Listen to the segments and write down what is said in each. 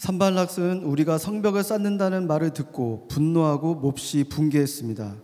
산발락은 우리가 성벽을 쌓는다는 말을 듣고 분노하고 몹시 분개했습니다.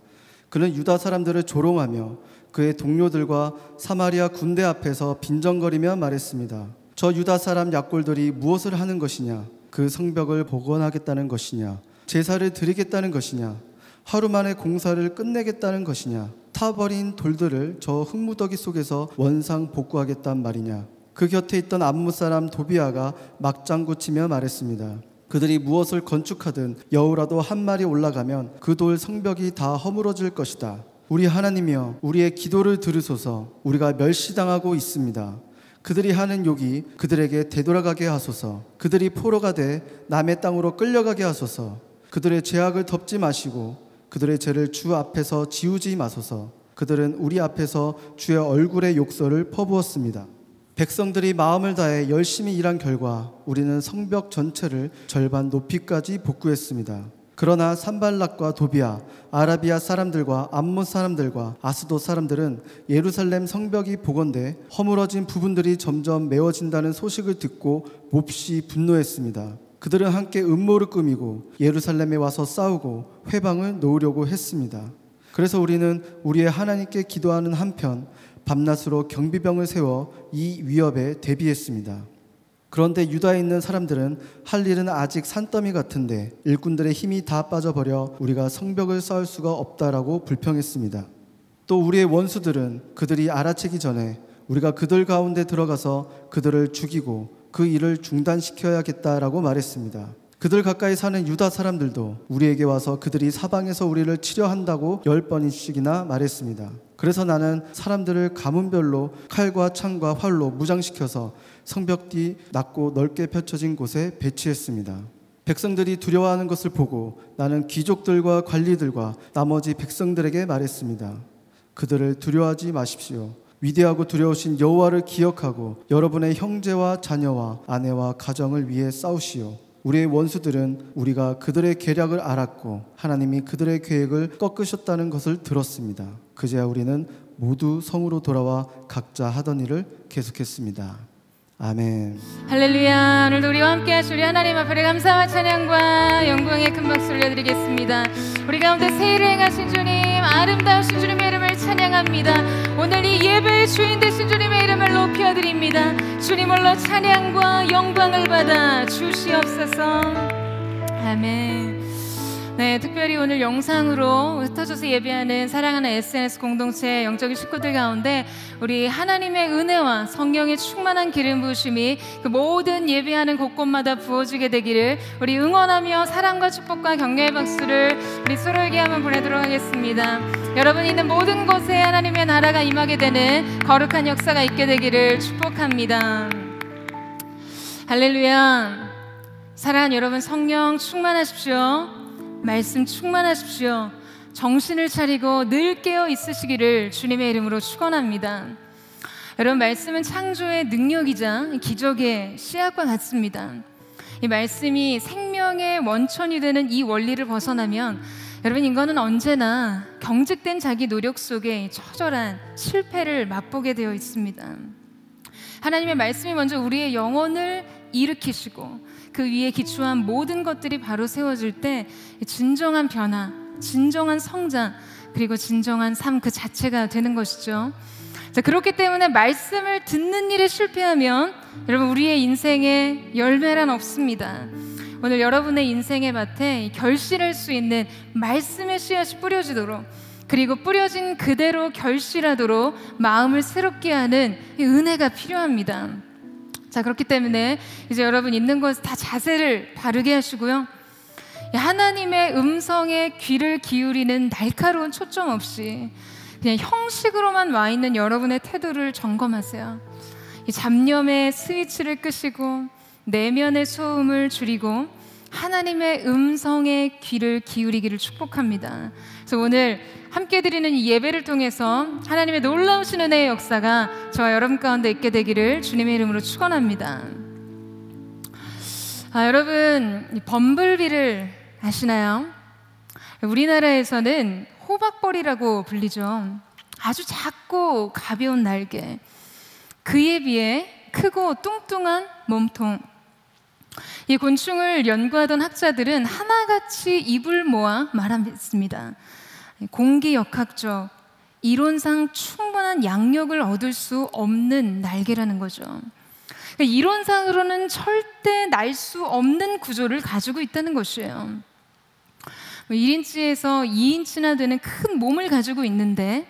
그는 유다 사람들을 조롱하며 그의 동료들과 사마리아 군대 앞에서 빈정거리며 말했습니다. 저 유다 사람 약골들이 무엇을 하는 것이냐? 그 성벽을 복원하겠다는 것이냐? 제사를 드리겠다는 것이냐? 하루 만에 공사를 끝내겠다는 것이냐? 타버린 돌들을 저 흙무더기 속에서 원상 복구하겠단 말이냐? 그 곁에 있던 암몬 사람 도비야가 막장구치며 말했습니다. 그들이 무엇을 건축하든 여우라도 한 마리 올라가면 그 돌 성벽이 다 허물어질 것이다. 우리 하나님이여, 우리의 기도를 들으소서. 우리가 멸시당하고 있습니다. 그들이 하는 욕이 그들에게 되돌아가게 하소서. 그들이 포로가 돼 남의 땅으로 끌려가게 하소서. 그들의 죄악을 덮지 마시고 그들의 죄를 주 앞에서 지우지 마소서. 그들은 우리 앞에서 주의 얼굴에 욕설을 퍼부었습니다. 백성들이 마음을 다해 열심히 일한 결과 우리는 성벽 전체를 절반 높이까지 복구했습니다. 그러나 산발락과 도비야, 아라비아 사람들과 암몬 사람들과 아스돗 사람들은 예루살렘 성벽이 복원돼 허물어진 부분들이 점점 메워진다는 소식을 듣고 몹시 분노했습니다. 그들은 함께 음모를 꾸미고 예루살렘에 와서 싸우고 회방을 놓으려고 했습니다. 그래서 우리는 우리의 하나님께 기도하는 한편 밤낮으로 경비병을 세워 이 위협에 대비했습니다. 그런데 유다에 있는 사람들은 할 일은 아직 산더미 같은데 일꾼들의 힘이 다 빠져버려 우리가 성벽을 쌓을 수가 없다라고 불평했습니다. 또 우리의 원수들은 그들이 알아채기 전에 우리가 그들 가운데 들어가서 그들을 죽이고 그 일을 중단시켜야겠다라고 말했습니다. 그들 가까이 사는 유다 사람들도 우리에게 와서 그들이 사방에서 우리를 치려 한다고 10번씩이나 말했습니다. 그래서 나는 사람들을 가문별로 칼과 창과 활로 무장시켜서 성벽 뒤 낮고 넓게 펼쳐진 곳에 배치했습니다. 백성들이 두려워하는 것을 보고 나는 귀족들과 관리들과 나머지 백성들에게 말했습니다. 그들을 두려워하지 마십시오. 위대하고 두려우신 여호와를 기억하고 여러분의 형제와 자녀와 아내와 가정을 위해 싸우시오. 우리의 원수들은 우리가 그들의 계략을 알았고 하나님이 그들의 계획을 꺾으셨다는 것을 들었습니다. 그제야 우리는 모두 성으로 돌아와 각자 하던 일을 계속했습니다. 아멘. 할렐루야. 오늘도 우리와 함께 하실 우리 하나님 앞에 감사와 찬양과 영광의 큰 박수 올려드리겠습니다. 우리 가운데 세일을 행하신 주님, 아름다우신 주님의 이름을 찬양합니다. 오늘 이 예배의 주인 되신 주님의 이름을 높여드립니다. 주님 홀로 찬양과 영광을 받아 주시옵소서. 아멘. 네, 특별히 오늘 영상으로 흩어져서 예배하는 사랑하는 SNS 공동체 영적인 식구들 가운데 우리 하나님의 은혜와 성령의 충만한 기름 부으심이 그 모든 예배하는 곳곳마다 부어지게 되기를 우리 응원하며 사랑과 축복과 격려의 박수를 우리 서로에게 한번 보내도록 하겠습니다. 여러분이 있는 모든 곳에 하나님의 나라가 임하게 되는 거룩한 역사가 있게 되기를 축복합니다. 할렐루야. 사랑하는 여러분, 성령 충만하십시오. 말씀 충만하십시오. 정신을 차리고 늘 깨어 있으시기를 주님의 이름으로 축원합니다. 여러분, 말씀은 창조의 능력이자 기적의 씨앗과 같습니다. 이 말씀이 생명의 원천이 되는 이 원리를 벗어나면 여러분, 인간은 언제나 경직된 자기 노력 속에 처절한 실패를 맛보게 되어 있습니다. 하나님의 말씀이 먼저 우리의 영혼을 일으키시고 그 위에 기초한 모든 것들이 바로 세워질 때 진정한 변화, 진정한 성장, 그리고 진정한 삶 그 자체가 되는 것이죠. 자, 그렇기 때문에 말씀을 듣는 일에 실패하면 여러분, 우리의 인생에 열매란 없습니다. 오늘 여러분의 인생의 밭에 결실할 수 있는 말씀의 씨앗이 뿌려지도록, 그리고 뿌려진 그대로 결실하도록 마음을 새롭게 하는 이 은혜가 필요합니다. 자, 그렇기 때문에 이제 여러분 있는 곳 다 자세를 바르게 하시고요. 하나님의 음성에 귀를 기울이는 날카로운 초점 없이 그냥 형식으로만 와 있는 여러분의 태도를 점검하세요. 이 잡념의 스위치를 끄시고 내면의 소음을 줄이고 하나님의 음성에 귀를 기울이기를 축복합니다. 그래서 오늘 함께 드리는 이 예배를 통해서 하나님의 놀라우신 은혜의 역사가 저와 여러분 가운데 있게 되기를 주님의 이름으로 축원합니다. 아, 여러분, 이 범블비를 아시나요? 우리나라에서는 호박벌이라고 불리죠. 아주 작고 가벼운 날개, 그에 비해 크고 뚱뚱한 몸통. 이 곤충을 연구하던 학자들은 하나같이 입을 모아 말했습니다. 공기역학적, 이론상 충분한 양력을 얻을 수 없는 날개라는 거죠. 그러니까 이론상으로는 절대 날 수 없는 구조를 가지고 있다는 것이에요. 1인치에서 2인치나 되는 큰 몸을 가지고 있는데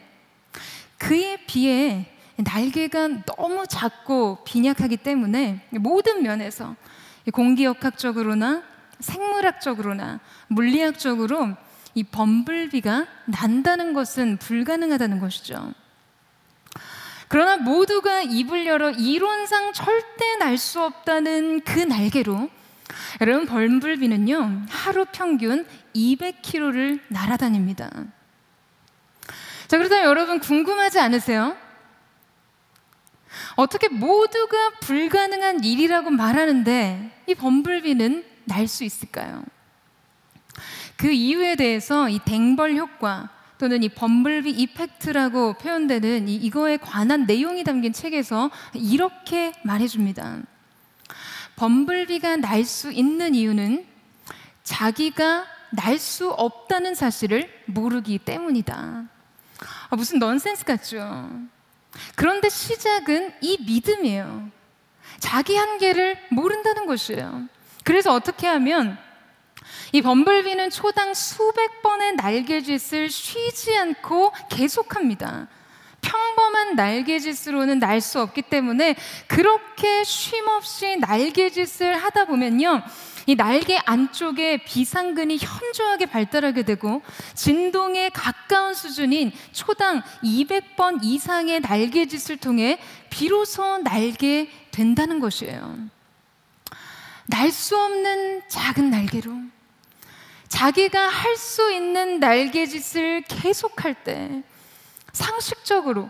그에 비해 날개가 너무 작고 빈약하기 때문에 모든 면에서 공기역학적으로나 생물학적으로나 물리학적으로 이 범블비가 난다는 것은 불가능하다는 것이죠. 그러나 모두가 입을 열어 이론상 절대 날 수 없다는 그 날개로 여러분, 범블비는요 하루 평균 200km를 날아다닙니다. 자, 그렇다면 여러분 궁금하지 않으세요? 어떻게 모두가 불가능한 일이라고 말하는데 이 범블비는 날 수 있을까요? 그 이유에 대해서 이 댕벌 효과 또는 이 범블비 이펙트라고 표현되는 이거에 관한 내용이 담긴 책에서 이렇게 말해줍니다. 범블비가 날 수 있는 이유는 자기가 날 수 없다는 사실을 모르기 때문이다. 아, 무슨 넌센스 같죠? 그런데 시작은 이 믿음이에요. 자기 한계를 모른다는 것이에요. 그래서 어떻게 하면 이 범블비는 초당 수백 번의 날개짓을 쉬지 않고 계속합니다. 평범한 날개짓으로는 날 수 없기 때문에 그렇게 쉼없이 날개짓을 하다 보면요, 이 날개 안쪽에 비상근이 현저하게 발달하게 되고 진동에 가까운 수준인 초당 200번 이상의 날개짓을 통해 비로소 날게 된다는 것이에요. 날 수 없는 작은 날개로 자기가 할 수 있는 날개짓을 계속할 때 상식적으로,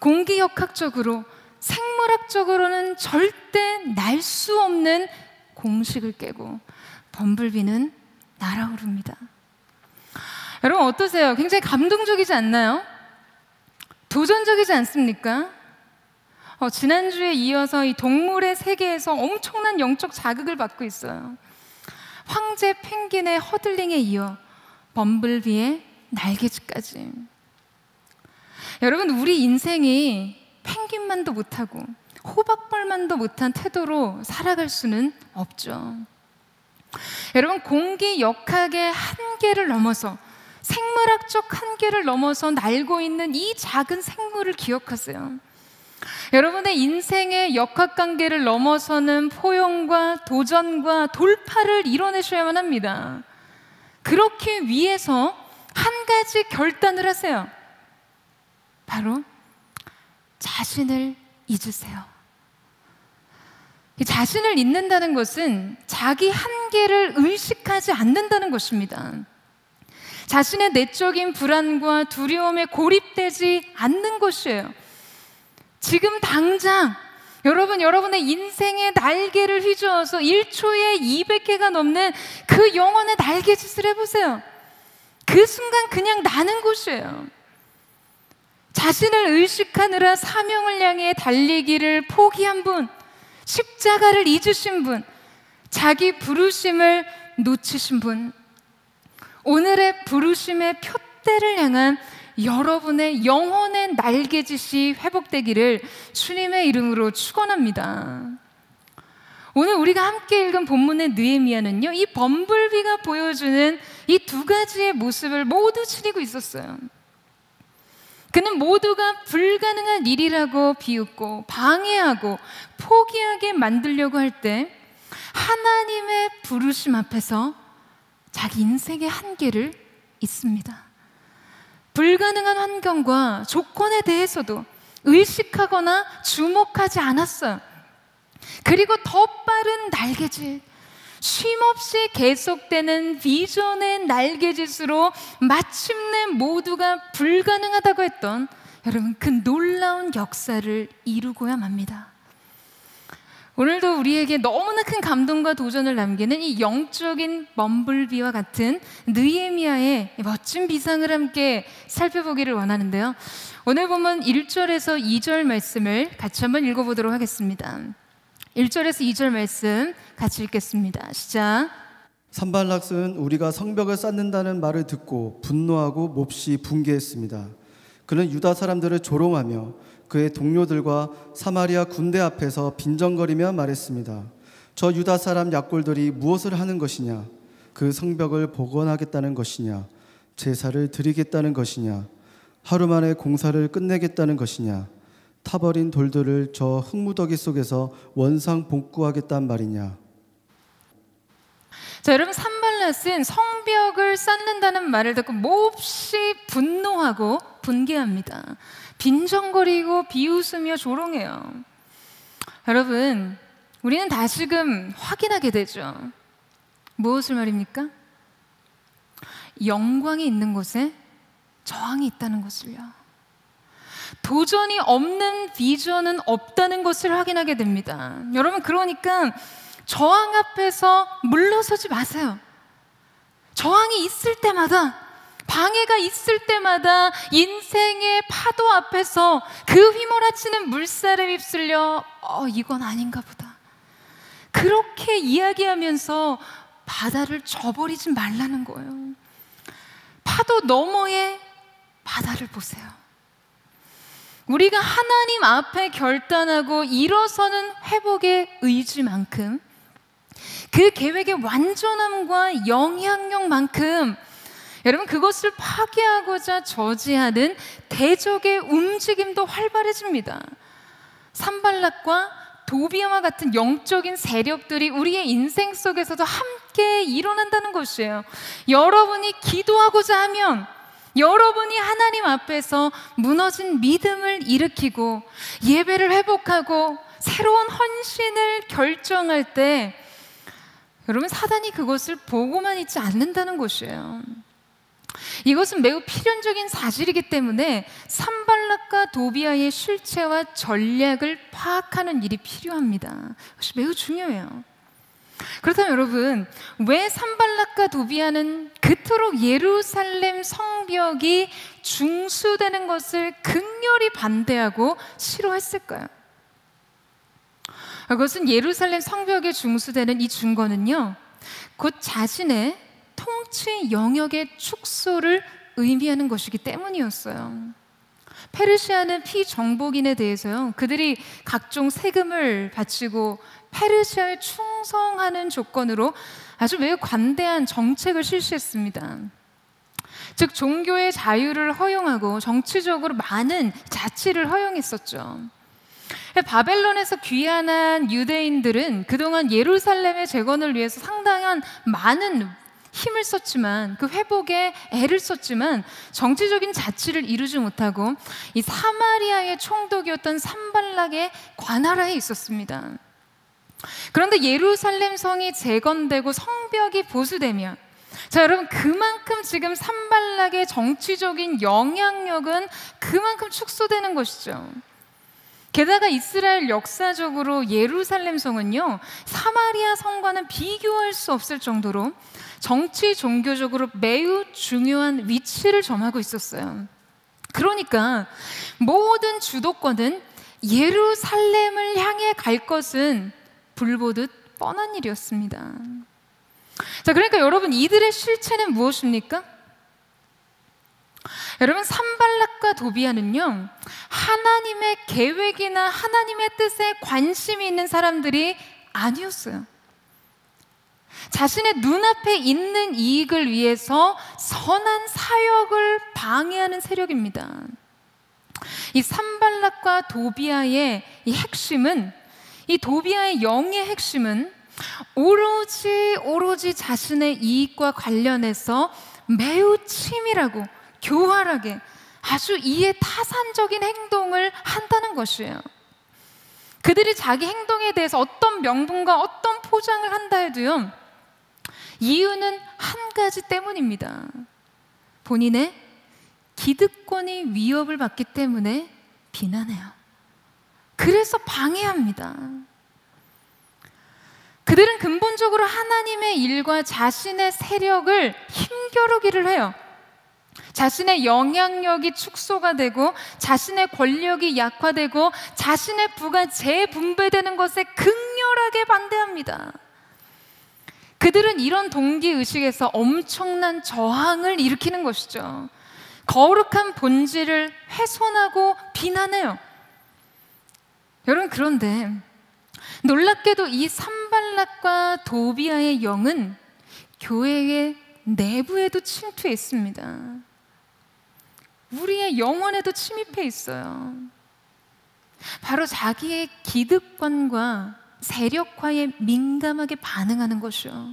공기역학적으로, 생물학적으로는 절대 날 수 없는 공식을 깨고 범블비는 날아오릅니다. 여러분 어떠세요? 굉장히 감동적이지 않나요? 도전적이지 않습니까? 지난주에 이어서 이 동물의 세계에서 엄청난 영적 자극을 받고 있어요. 황제 펭귄의 허들링에 이어 범블비의 날개짓까지. 여러분 우리 인생이 펭귄만도 못하고 호박벌만도 못한 태도로 살아갈 수는 없죠. 여러분 공기역학의 한계를 넘어서 생물학적 한계를 넘어서 날고 있는 이 작은 생물을 기억하세요. 여러분의 인생의 역학관계를 넘어서는 포용과 도전과 돌파를 이뤄내셔야만 합니다. 그렇게 위해서 한 가지 결단을 하세요. 바로 자신을 잊으세요. 자신을 잊는다는 것은 자기 한계를 의식하지 않는다는 것입니다. 자신의 내적인 불안과 두려움에 고립되지 않는 것이에요. 지금 당장 여러분, 여러분의 인생의 날개를 휘저어서 1초에 200개가 넘는 그 영혼의 날개짓을 해보세요. 그 순간 그냥 나는 곳이에요. 자신을 의식하느라 사명을 향해 달리기를 포기한 분, 십자가를 잊으신 분, 자기 부르심을 놓치신 분, 오늘의 부르심의 푯대를 향한 여러분의 영혼의 날개짓이 회복되기를 주님의 이름으로 축원합니다. 오늘 우리가 함께 읽은 본문의 느헤미야는요, 이 범블비가 보여주는 이 두 가지의 모습을 모두 지니고 있었어요. 그는 모두가 불가능한 일이라고 비웃고 방해하고 포기하게 만들려고 할 때 하나님의 부르심 앞에서 자기 인생의 한계를 잊습니다. 불가능한 환경과 조건에 대해서도 의식하거나 주목하지 않았어요. 그리고 더 빠른 날개짓, 쉼없이 계속되는 비전의 날개짓으로 마침내 모두가 불가능하다고 했던 여러분 그 놀라운 역사를 이루고야 맙니다. 오늘도 우리에게 너무나 큰 감동과 도전을 남기는 이 영적인 범블비와 같은 느헤미야의 멋진 비상을 함께 살펴보기를 원하는데요, 오늘 본문 1절에서 2절 말씀을 같이 한번 읽어보도록 하겠습니다. 1절에서 2절 말씀 같이 읽겠습니다. 시작. 산발락은 우리가 성벽을 쌓는다는 말을 듣고 분노하고 몹시 분개했습니다. 그는 유다 사람들을 조롱하며 그의 동료들과 사마리아 군대 앞에서 빈정거리며 말했습니다. 저 유다 사람 약골들이 무엇을 하는 것이냐? 그 성벽을 복원하겠다는 것이냐? 제사를 드리겠다는 것이냐? 하루 만에 공사를 끝내겠다는 것이냐? 타버린 돌들을 저 흙무더기 속에서 원상 복구하겠다는 말이냐? 자, 여러분, 산발랏은 성벽을 쌓는다는 말을 듣고 몹시 분노하고 분개합니다. 빈정거리고 비웃으며 조롱해요. 여러분, 우리는 다시금 확인하게 되죠. 무엇을 말입니까? 영광이 있는 곳에 저항이 있다는 것을요. 도전이 없는 비전은 없다는 것을 확인하게 됩니다. 여러분, 그러니까 저항 앞에서 물러서지 마세요. 저항이 있을 때마다, 방해가 있을 때마다 인생의 파도 앞에서 그 휘몰아치는 물살에 휩쓸려 이건 아닌가 보다, 그렇게 이야기하면서 바다를 저버리지 말라는 거예요. 파도 너머의 바다를 보세요. 우리가 하나님 앞에 결단하고 일어서는 회복의 의지만큼, 그 계획의 완전함과 영향력만큼, 여러분, 그것을 파괴하고자 저지하는 대적의 움직임도 활발해집니다. 산발랏과 도비야와 같은 영적인 세력들이 우리의 인생 속에서도 함께 일어난다는 것이에요. 여러분이 기도하고자 하면, 여러분이 하나님 앞에서 무너진 믿음을 일으키고 예배를 회복하고 새로운 헌신을 결정할 때, 여러분, 사단이 그것을 보고만 있지 않는다는 것이에요. 이것은 매우 필연적인 사실이기 때문에 산발랏과 도비야의 실체와 전략을 파악하는 일이 필요합니다. 그것이 매우 중요해요. 그렇다면 여러분, 왜 산발랏과 도비야는 그토록 예루살렘 성벽이 중수되는 것을 극렬히 반대하고 싫어했을까요? 그것은 예루살렘 성벽이 중수되는 이 증거는요, 곧 자신의 통치 영역의 축소를 의미하는 것이기 때문이었어요. 페르시아는 피정복인에 대해서요, 그들이 각종 세금을 바치고 페르시아에 충성하는 조건으로 아주 매우 관대한 정책을 실시했습니다. 즉, 종교의 자유를 허용하고 정치적으로 많은 자치를 허용했었죠. 바벨론에서 귀환한 유대인들은 그동안 예루살렘의 재건을 위해서 상당한 많은 힘을 썼지만, 그 회복에 애를 썼지만 정치적인 자치를 이루지 못하고 이 사마리아의 총독이었던 산발락의 관할하에 있었습니다. 그런데 예루살렘 성이 재건되고 성벽이 보수되면, 자, 여러분, 그만큼 지금 산발락의 정치적인 영향력은 그만큼 축소되는 것이죠. 게다가 이스라엘 역사적으로 예루살렘 성은요, 사마리아 성과는 비교할 수 없을 정도로 정치, 종교적으로 매우 중요한 위치를 점하고 있었어요. 그러니까 모든 주도권은 예루살렘을 향해 갈 것은 불보듯 뻔한 일이었습니다. 자, 그러니까 여러분, 이들의 실체는 무엇입니까? 여러분, 산발랏과 도비야는요, 하나님의 계획이나 하나님의 뜻에 관심이 있는 사람들이 아니었어요. 자신의 눈앞에 있는 이익을 위해서 선한 사역을 방해하는 세력입니다. 이 산발랏과 도비야의 이 핵심은, 이 도비야의 영의 핵심은 오로지 자신의 이익과 관련해서 매우 치밀하고 교활하게 아주 이에 타산적인 행동을 한다는 것이에요. 그들이 자기 행동에 대해서 어떤 명분과 어떤 포장을 한다 해도요, 이유는 한 가지 때문입니다. 본인의 기득권이 위협을 받기 때문에 비난해요. 그래서 방해합니다. 그들은 근본적으로 하나님의 일과 자신의 세력을 힘겨루기를 해요. 자신의 영향력이 축소가 되고, 자신의 권력이 약화되고, 자신의 부가 재분배되는 것에 극렬히 격렬하게 반대합니다. 그들은 이런 동기의식에서 엄청난 저항을 일으키는 것이죠. 거룩한 본질을 훼손하고 비난해요. 여러분, 그런데 놀랍게도 이 산발랏과 도비야의 영은 교회의 내부에도 침투해 있습니다. 우리의 영혼에도 침입해 있어요. 바로 자기의 기득권과 세력화에 민감하게 반응하는 것이요.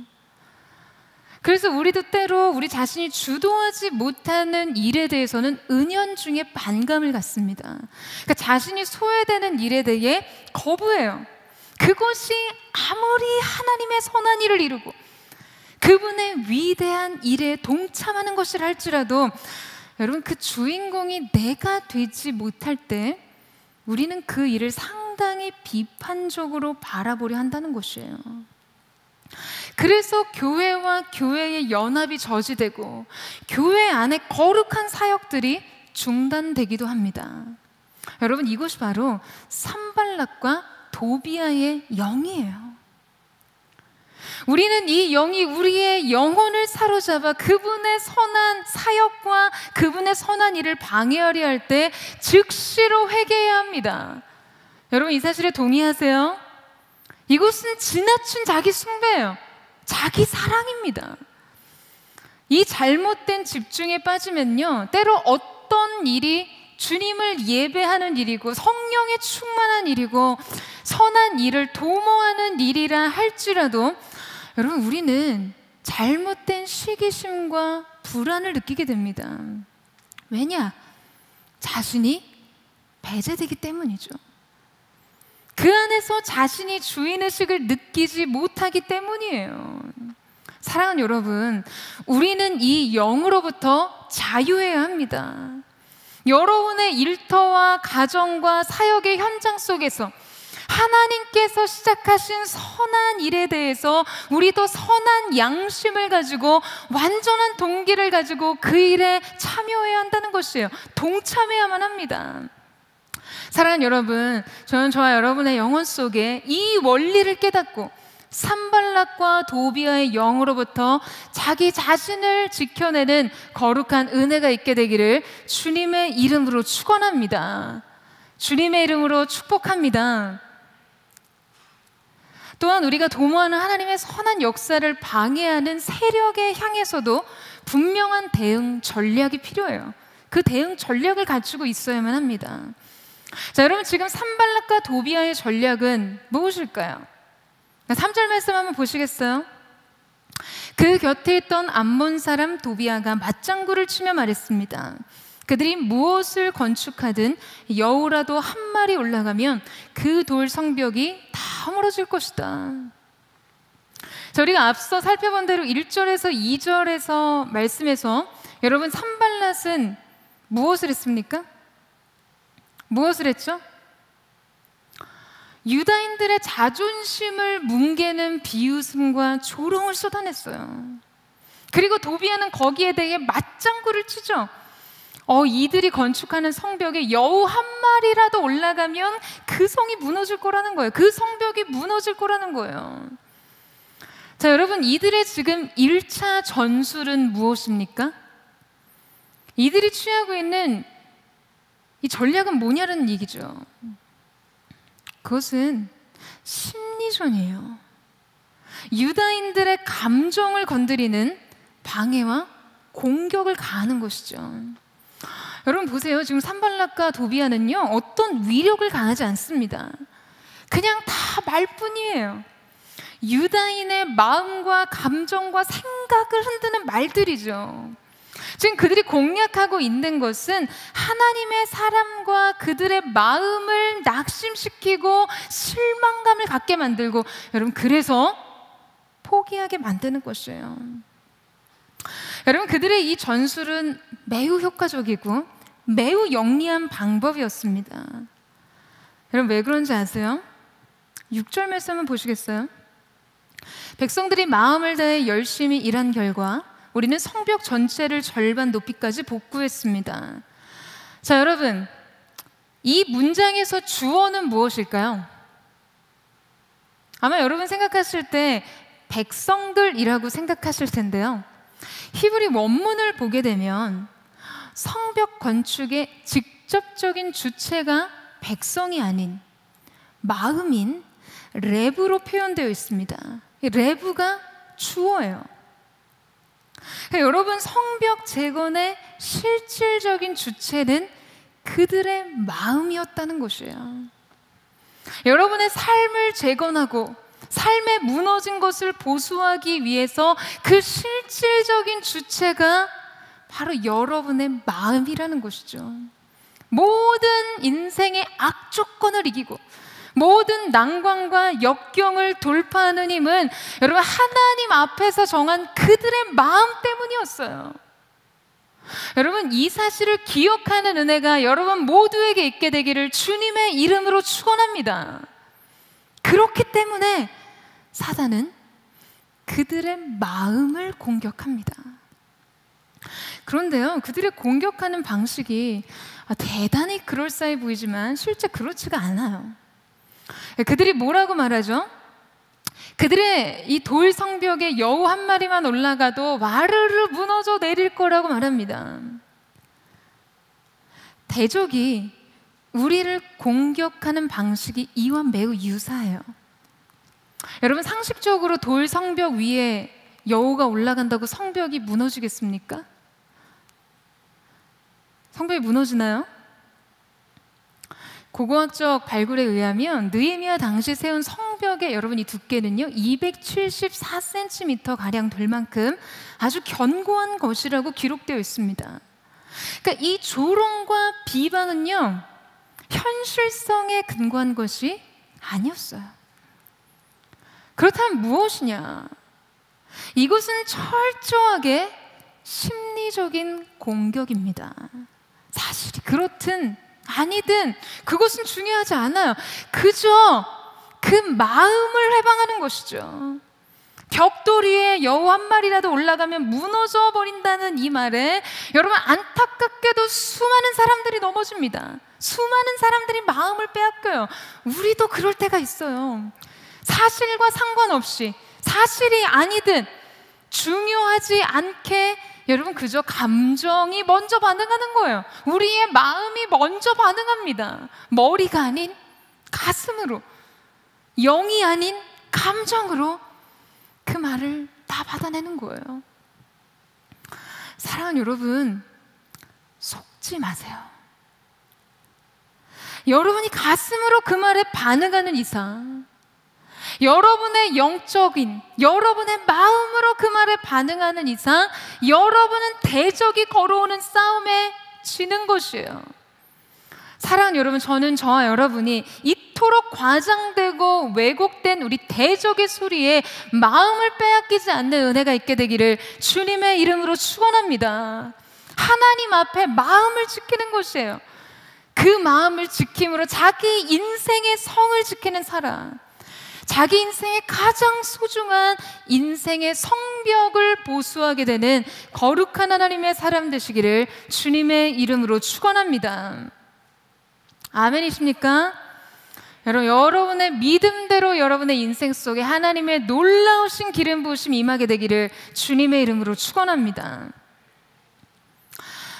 그래서 우리도 때로 우리 자신이 주도하지 못하는 일에 대해서는 은연중에 반감을 갖습니다. 그러니까 자신이 소외되는 일에 대해 거부해요. 그것이 아무리 하나님의 선한 일을 이루고 그분의 위대한 일에 동참하는 것이라 할지라도, 여러분, 그 주인공이 내가 되지 못할 때 우리는 그 일을 상당히 비판적으로 바라보려 한다는 것이에요. 그래서 교회와 교회의 연합이 저지되고 교회 안에 거룩한 사역들이 중단되기도 합니다. 여러분, 이것이 바로 산발랏과 도비야의 영이에요. 우리는 이 영이 우리의 영혼을 사로잡아 그분의 선한 사역과 그분의 선한 일을 방해하려 할 때 즉시로 회개해야 합니다. 여러분, 이 사실에 동의하세요? 이것은 지나친 자기 숭배예요. 자기 사랑입니다. 이 잘못된 집중에 빠지면요, 때로 어떤 일이 주님을 예배하는 일이고 성령에 충만한 일이고 선한 일을 도모하는 일이라 할지라도, 여러분, 우리는 잘못된 시기심과 불안을 느끼게 됩니다. 왜냐? 자신이 배제되기 때문이죠. 그 안에서 자신이 주인의식을 느끼지 못하기 때문이에요. 사랑하는 여러분, 우리는 이 영으로부터 자유해야 합니다. 여러분의 일터와 가정과 사역의 현장 속에서 하나님께서 시작하신 선한 일에 대해서 우리도 선한 양심을 가지고 완전한 동기를 가지고 그 일에 참여해야 한다는 것이에요. 동참해야만 합니다. 사랑하는 여러분, 저는 저와 여러분의 영혼 속에 이 원리를 깨닫고 산발랏과 도비야의 영으로부터 자기 자신을 지켜내는 거룩한 은혜가 있게 되기를 주님의 이름으로 축원합니다. 주님의 이름으로 축복합니다. 또한 우리가 도모하는 하나님의 선한 역사를 방해하는 세력에 향해서도 분명한 대응 전략이 필요해요. 그 대응 전략을 갖추고 있어야만 합니다. 자, 여러분, 지금 산발랏과 도비야의 전략은 무엇일까요? 3절 말씀 한번 보시겠어요? 그 곁에 있던 암몬 사람 도비야가 맞장구를 치며 말했습니다. 그들이 무엇을 건축하든 여우라도 한 마리 올라가면 그 돌 성벽이 다 허물어질 것이다. 자, 우리가 앞서 살펴본 대로 1절에서 2절에서 말씀에서, 여러분, 산발랏은 무엇을 했습니까? 무엇을 했죠? 유다인들의 자존심을 뭉개는 비웃음과 조롱을 쏟아냈어요. 그리고 도비야는 거기에 대해 맞장구를 치죠. 이들이 건축하는 성벽에 여우 한 마리라도 올라가면 그 성이 무너질 거라는 거예요. 그 성벽이 무너질 거라는 거예요. 자, 여러분, 이들의 지금 1차 전술은 무엇입니까? 이들이 취하고 있는 이 전략은 뭐냐는 얘기죠. 그것은 심리전이에요. 유다인들의 감정을 건드리는 방해와 공격을 가하는 것이죠. 여러분, 보세요. 지금 산발랏과 도비야는요, 어떤 위력을 가하지 않습니다. 그냥 다 말뿐이에요. 유다인의 마음과 감정과 생각을 흔드는 말들이죠. 지금 그들이 공략하고 있는 것은 하나님의 사람과 그들의 마음을 낙심시키고 실망감을 갖게 만들고, 여러분, 그래서 포기하게 만드는 것이에요. 여러분, 그들의 이 전술은 매우 효과적이고 매우 영리한 방법이었습니다. 여러분, 왜 그런지 아세요? 6절 말씀 한번 보시겠어요? 백성들이 마음을 다해 열심히 일한 결과 우리는 성벽 전체를 절반 높이까지 복구했습니다. 자, 여러분, 이 문장에서 주어는 무엇일까요? 아마 여러분 생각하실 때 백성들이라고 생각하실 텐데요, 히브리 원문을 보게 되면 성벽 건축의 직접적인 주체가 백성이 아닌 마음인 레브로 표현되어 있습니다. 레브가 주어예요. 여러분, 성벽 재건의 실질적인 주체는 그들의 마음이었다는 것이에요. 여러분의 삶을 재건하고 삶의 무너진 것을 보수하기 위해서 그 실질적인 주체가 바로 여러분의 마음이라는 것이죠. 모든 인생의 악조건을 이기고 모든 난관과 역경을 돌파하는 힘은 여러분 하나님 앞에서 정한 그들의 마음 때문이었어요. 여러분, 이 사실을 기억하는 은혜가 여러분 모두에게 있게 되기를 주님의 이름으로 축원합니다. 그렇기 때문에 사단은 그들의 마음을 공격합니다. 그런데요, 그들의 공격하는 방식이 대단히 그럴싸해 보이지만 실제 그렇지가 않아요. 그들이 뭐라고 말하죠? 그들의 이 돌 성벽에 여우 한 마리만 올라가도 와르르 무너져 내릴 거라고 말합니다. 대적이 우리를 공격하는 방식이 이와 매우 유사해요. 여러분, 상식적으로 돌 성벽 위에 여우가 올라간다고 성벽이 무너지겠습니까? 성벽이 무너지나요? 고고학적 발굴에 의하면 느헤미야 당시 세운 성벽의 여러분 이 두께는요 274cm 가량 될 만큼 아주 견고한 것이라고 기록되어 있습니다. 그러니까 이 조롱과 비방은요 현실성에 근거한 것이 아니었어요. 그렇다면 무엇이냐? 이것은 철저하게 심리적인 공격입니다. 사실이 그렇든 아니든 그것은 중요하지 않아요. 그저 그 마음을 해방하는 것이죠. 벽돌이에 여우 한 마리라도 올라가면 무너져 버린다는 이 말에 여러분 안타깝게도 수많은 사람들이 넘어집니다. 수많은 사람들이 마음을 빼앗겨요. 우리도 그럴 때가 있어요. 사실과 상관없이 사실이 아니든 중요하지 않게 여러분 그저 감정이 먼저 반응하는 거예요. 우리의 마음이 먼저 반응합니다. 머리가 아닌 가슴으로, 영이 아닌 감정으로 그 말을 다 받아내는 거예요. 사랑하는 여러분, 속지 마세요. 여러분이 가슴으로 그 말에 반응하는 이상, 여러분의 영적인, 여러분의 마음으로 그 말에 반응하는 이상 여러분은 대적이 걸어오는 싸움에 지는 것이에요. 사랑하는 여러분, 저는 저와 여러분이 이토록 과장되고 왜곡된 우리 대적의 소리에 마음을 빼앗기지 않는 은혜가 있게 되기를 주님의 이름으로 축원합니다. 하나님 앞에 마음을 지키는 것이에요. 그 마음을 지킴으로 자기 인생의 성을 지키는 사람, 자기 인생의 가장 소중한 인생의 성벽을 보수하게 되는 거룩한 하나님의 사람 되시기를 주님의 이름으로 축원합니다. 아멘이십니까? 여러분, 여러분의 믿음대로 여러분의 인생 속에 하나님의 놀라우신 기름 부으심 임하게 되기를 주님의 이름으로 축원합니다.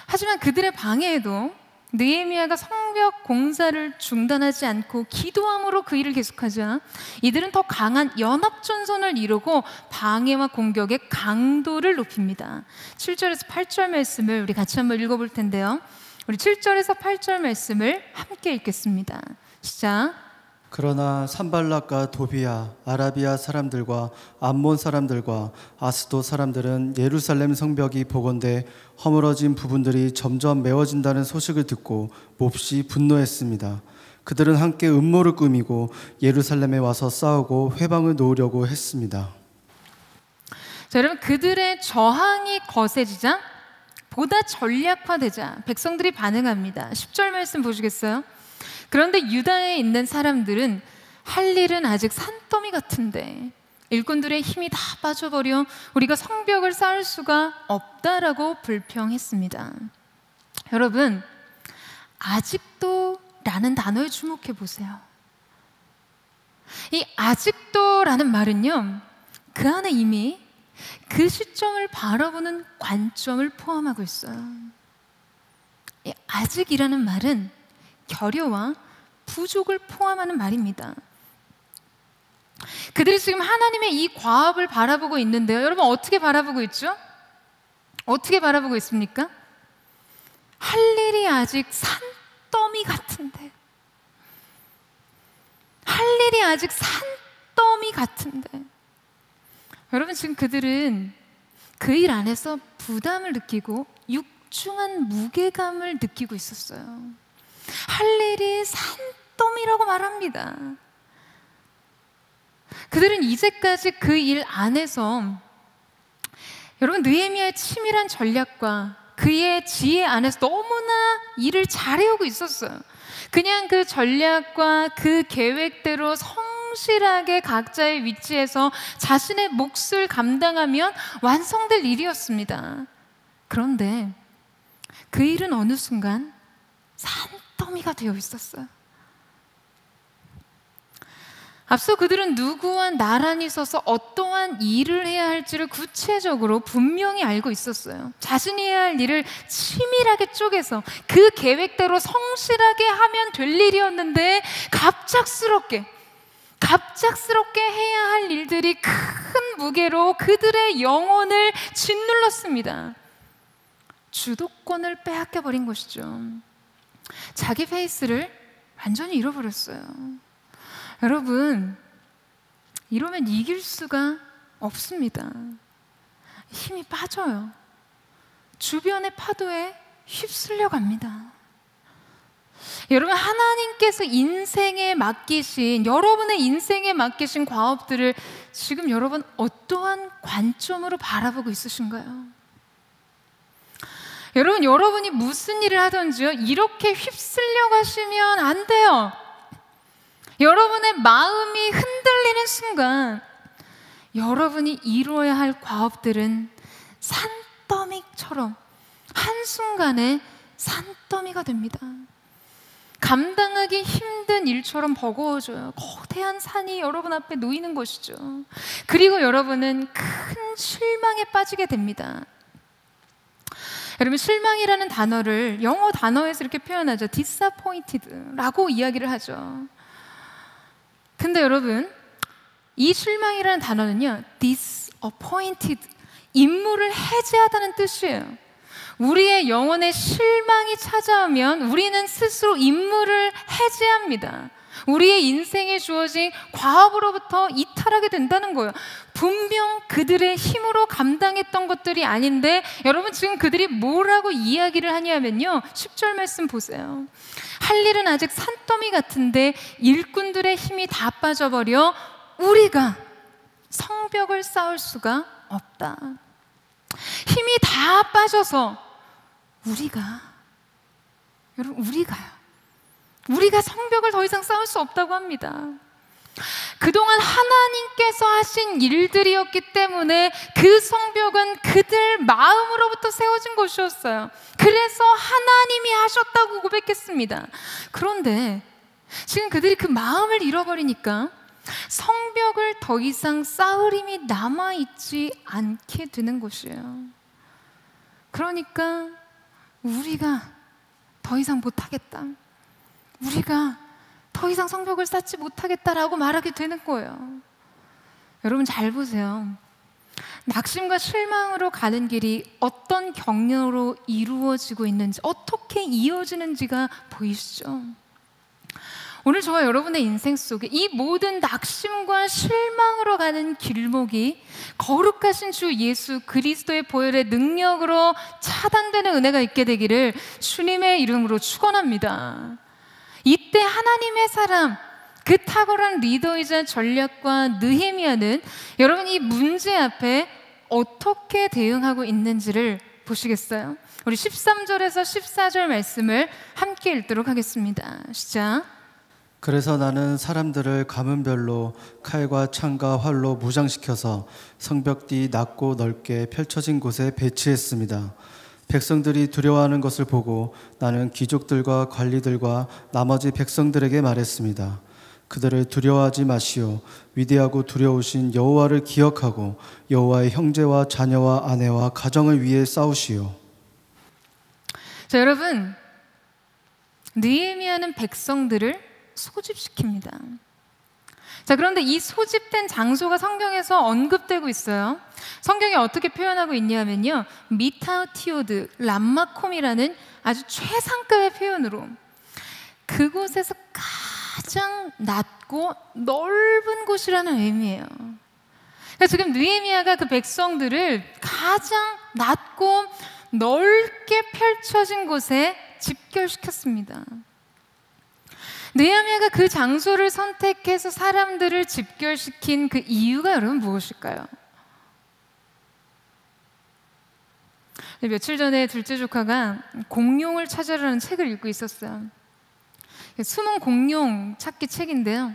하지만 그들의 방해에도 느헤미야가 성벽 공사를 중단하지 않고 기도함으로 그 일을 계속하자 이들은 더 강한 연합전선을 이루고 방해와 공격의 강도를 높입니다. 7절에서 8절 말씀을 우리 같이 한번 읽어볼 텐데요, 우리 7절에서 8절 말씀을 함께 읽겠습니다. 시작. 그러나 산발랏과 도비야 아라비아 사람들과 암몬 사람들과 아스돗 사람들은 예루살렘 성벽이 복원돼 허물어진 부분들이 점점 메워진다는 소식을 듣고 몹시 분노했습니다. 그들은 함께 음모를 꾸미고 예루살렘에 와서 싸우고 회방을 놓으려고 했습니다. 자, 여러분, 그들의 저항이 거세지자 보다 전략화되자 백성들이 반응합니다. 10절 말씀 보시겠어요? 그런데 유다에 있는 사람들은 할 일은 아직 산더미 같은데 일꾼들의 힘이 다 빠져버려 우리가 성벽을 쌓을 수가 없다라고 불평했습니다. 여러분, 아직도 라는 단어에 주목해 보세요. 이 아직도라는 말은요, 그 안에 이미 그 시점을 바라보는 관점을 포함하고 있어요. 이 아직이라는 말은 결여와 부족을 포함하는 말입니다. 그들이 지금 하나님의 이 과업을 바라보고 있는데요, 여러분 어떻게 바라보고 있죠? 어떻게 바라보고 있습니까? 할 일이 아직 산더미 같은데, 할 일이 아직 산더미 같은데. 여러분 지금 그들은 그 일 안에서 부담을 느끼고 육중한 무게감을 느끼고 있었어요. 할 일이 산더미라고 말합니다. 그들은 이제까지 그 일 안에서, 여러분 느헤미야의 치밀한 전략과 그의 지혜 안에서 너무나 일을 잘해오고 있었어요. 그냥 그 전략과 그 계획대로 성실하게 각자의 위치에서 자신의 몫을 감당하면 완성될 일이었습니다. 그런데 그 일은 어느 순간 산더미가 되어 있었어요. 앞서 그들은 누구와 나란히 서서 어떠한 일을 해야 할지를 구체적으로 분명히 알고 있었어요. 자신이 해야 할 일을 치밀하게 쪼개서 그 계획대로 성실하게 하면 될 일이었는데 갑작스럽게 해야 할 일들이 큰 무게로 그들의 영혼을 짓눌렀습니다. 주도권을 빼앗겨버린 것이죠. 자기 페이스를 완전히 잃어버렸어요. 여러분, 이러면 이길 수가 없습니다. 힘이 빠져요. 주변의 파도에 휩쓸려 갑니다. 여러분, 하나님께서 인생에 맡기신, 여러분의 인생에 맡기신 과업들을 지금 여러분 어떠한 관점으로 바라보고 있으신가요? 여러분, 여러분이 무슨 일을 하든지요, 이렇게 휩쓸려 가시면 안 돼요. 여러분의 마음이 흔들리는 순간 여러분이 이루어야 할 과업들은 산더미처럼 한순간에 산더미가 됩니다. 감당하기 힘든 일처럼 버거워져요. 거대한 산이 여러분 앞에 놓이는 것이죠. 그리고 여러분은 큰 실망에 빠지게 됩니다. 여러분, 실망이라는 단어를 영어 단어에서 이렇게 표현하죠. disappointed라고 이야기를 하죠. 근데 여러분, 이 실망이라는 단어는요, disappointed, 임무를 해제하다는 뜻이에요. 우리의 영혼에 실망이 찾아오면 우리는 스스로 임무를 해제합니다. 우리의 인생에 주어진 과업으로부터 이탈하게 된다는 거예요. 분명 그들의 힘으로 감당했던 것들이 아닌데, 여러분 지금 그들이 뭐라고 이야기를 하냐면요, 10절 말씀 보세요. 할 일은 아직 산더미 같은데 일꾼들의 힘이 다 빠져버려 우리가 성벽을 쌓을 수가 없다. 힘이 다 빠져서 우리가 성벽을 더 이상 쌓을 수 없다고 합니다. 그동안 하나님께서 하신 일들이었기 때문에 그 성벽은 그들 마음으로부터 세워진 것이었어요. 그래서 하나님이 하셨다고 고백했습니다. 그런데 지금 그들이 그 마음을 잃어버리니까 성벽을 더 이상 쌓을 힘이 남아있지 않게 되는 것이에요. 그러니까 우리가 더 이상 못하겠다, 우리가 더 이상 성벽을 쌓지 못하겠다라고 말하게 되는 거예요. 여러분 잘 보세요. 낙심과 실망으로 가는 길이 어떤 경로로 이루어지고 있는지, 어떻게 이어지는지가 보이시죠? 오늘 저와 여러분의 인생 속에 이 모든 낙심과 실망으로 가는 길목이 거룩하신 주 예수 그리스도의 보혈의 능력으로 차단되는 은혜가 있게 되기를 주님의 이름으로 축원합니다. 이때 하나님의 사람, 그 탁월한 리더이자 전략과 느헤미야는 여러분 이 문제 앞에 어떻게 대응하고 있는지를 보시겠어요? 우리 13절에서 14절 말씀을 함께 읽도록 하겠습니다. 시작. 그래서 나는 사람들을 가문별로 칼과 창과 활로 무장시켜서 성벽 뒤 낮고 넓게 펼쳐진 곳에 배치했습니다. 백성들이 두려워하는 것을 보고 나는 귀족들과 관리들과 나머지 백성들에게 말했습니다. 그들을 두려워하지 마시오. 위대하고 두려우신 여호와를 기억하고 여호와의 형제와 자녀와 아내와 가정을 위해 싸우시오. 자, 여러분, 느헤미야는 백성들을 소집시킵니다. 자, 그런데 이 소집된 장소가 성경에서 언급되고 있어요. 성경이 어떻게 표현하고 있냐면요, 미타티오드 람마콤이라는 아주 최상급의 표현으로 그곳에서 가장 낮고 넓은 곳이라는 의미예요. 그러니까 지금 느헤미야가 그 백성들을 가장 낮고 넓게 펼쳐진 곳에 집결시켰습니다. 느헤미야가 그 장소를 선택해서 사람들을 집결시킨 그 이유가 여러분 무엇일까요? 며칠 전에 둘째 조카가 공룡을 찾으라는 책을 읽고 있었어요. 숨은 공룡 찾기 책인데요,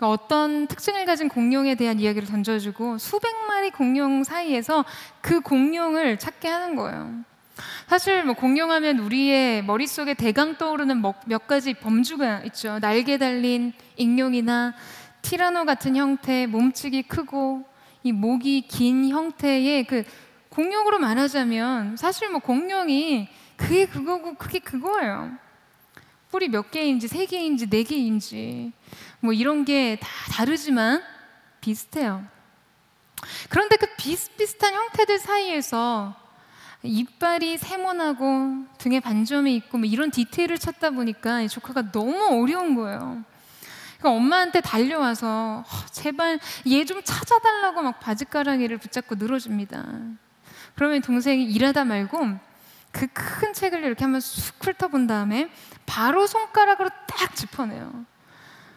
어떤 특징을 가진 공룡에 대한 이야기를 던져주고 수백 마리 공룡 사이에서 그 공룡을 찾게 하는 거예요. 사실 뭐 공룡하면 우리의 머릿속에 대강 떠오르는 몇 가지 범주가 있죠. 날개 달린 익룡이나 티라노 같은 형태의 몸집이 크고 이 목이 긴 형태의 그 공룡으로 말하자면 사실 뭐 공룡이 그게 그거고 그게 그거예요. 뿔이 몇 개인지 3개인지 4개인지 뭐 이런 게 다 다르지만 비슷해요. 그런데 그 비슷비슷한 형태들 사이에서 이빨이 세모나고 등에 반점이 있고 뭐 이런 디테일을 찾다 보니까 이 조카가 너무 어려운 거예요. 그러니까 엄마한테 달려와서 제발 얘 좀 찾아달라고 막 바지가랑이를 붙잡고 늘어줍니다. 그러면 동생이 일하다 말고 그 큰 책을 이렇게 한번 쑥 훑어본 다음에 바로 손가락으로 딱 짚어내요.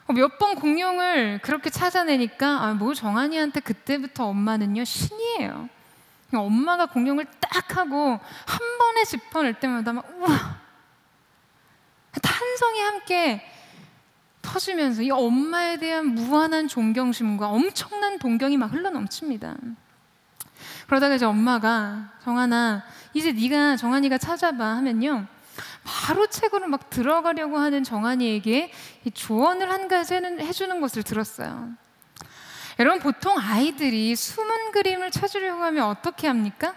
몇 번 공룡을 그렇게 찾아내니까 뭐 정한이한테 그때부터 엄마는요 신이에요. 엄마가 공룡을 딱 하고 한 번에 짚어낼 때마다 막 우와! 탄성이 함께 터지면서 이 엄마에 대한 무한한 존경심과 엄청난 동경이 막 흘러넘칩니다. 그러다가 이제 엄마가 정한아, 이제 네가 정한이가 찾아봐 하면요, 바로 책으로 막 들어가려고 하는 정한이에게 이 조언을 한 가지 해주는 것을 들었어요. 여러분, 보통 아이들이 숨은 그림을 찾으려고 하면 어떻게 합니까?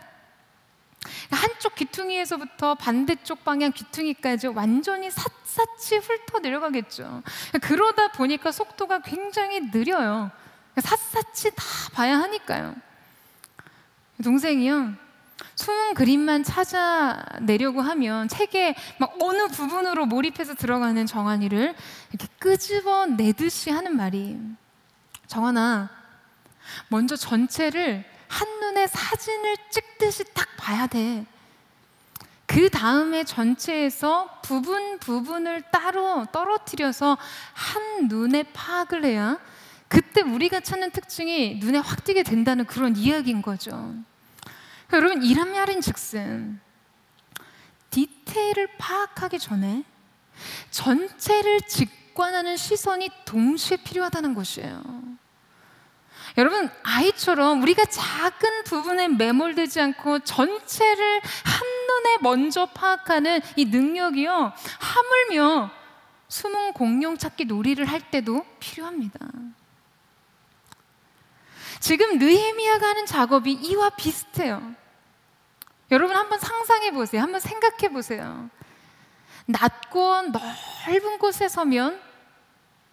한쪽 귀퉁이에서부터 반대쪽 방향 귀퉁이까지 완전히 샅샅이 훑어 내려가겠죠. 그러다 보니까 속도가 굉장히 느려요. 샅샅이 다 봐야 하니까요. 동생이요, 숨은 그림만 찾아내려고 하면 책에 막 어느 부분으로 몰입해서 들어가는 정한이를 이렇게 끄집어내듯이 하는 말이, 정한아, 먼저 전체를 한눈에 사진을 찍듯이 딱 봐야 돼. 그 다음에 전체에서 부분 부분을 따로 떨어뜨려서 한눈에 파악을 해야 그때 우리가 찾는 특징이 눈에 확 띄게 된다는 그런 이야기인 거죠. 여러분, 이람야린 즉슨 디테일을 파악하기 전에 전체를 직관하는 시선이 동시에 필요하다는 것이에요. 여러분, 아이처럼 우리가 작은 부분에 매몰되지 않고 전체를 한눈에 먼저 파악하는 이 능력이요, 하물며 숨은 공룡 찾기 놀이를 할 때도 필요합니다. 지금 느헤미야가 하는 작업이 이와 비슷해요. 여러분, 한번 상상해 보세요. 한번 생각해 보세요. 낮고 넓은 곳에 서면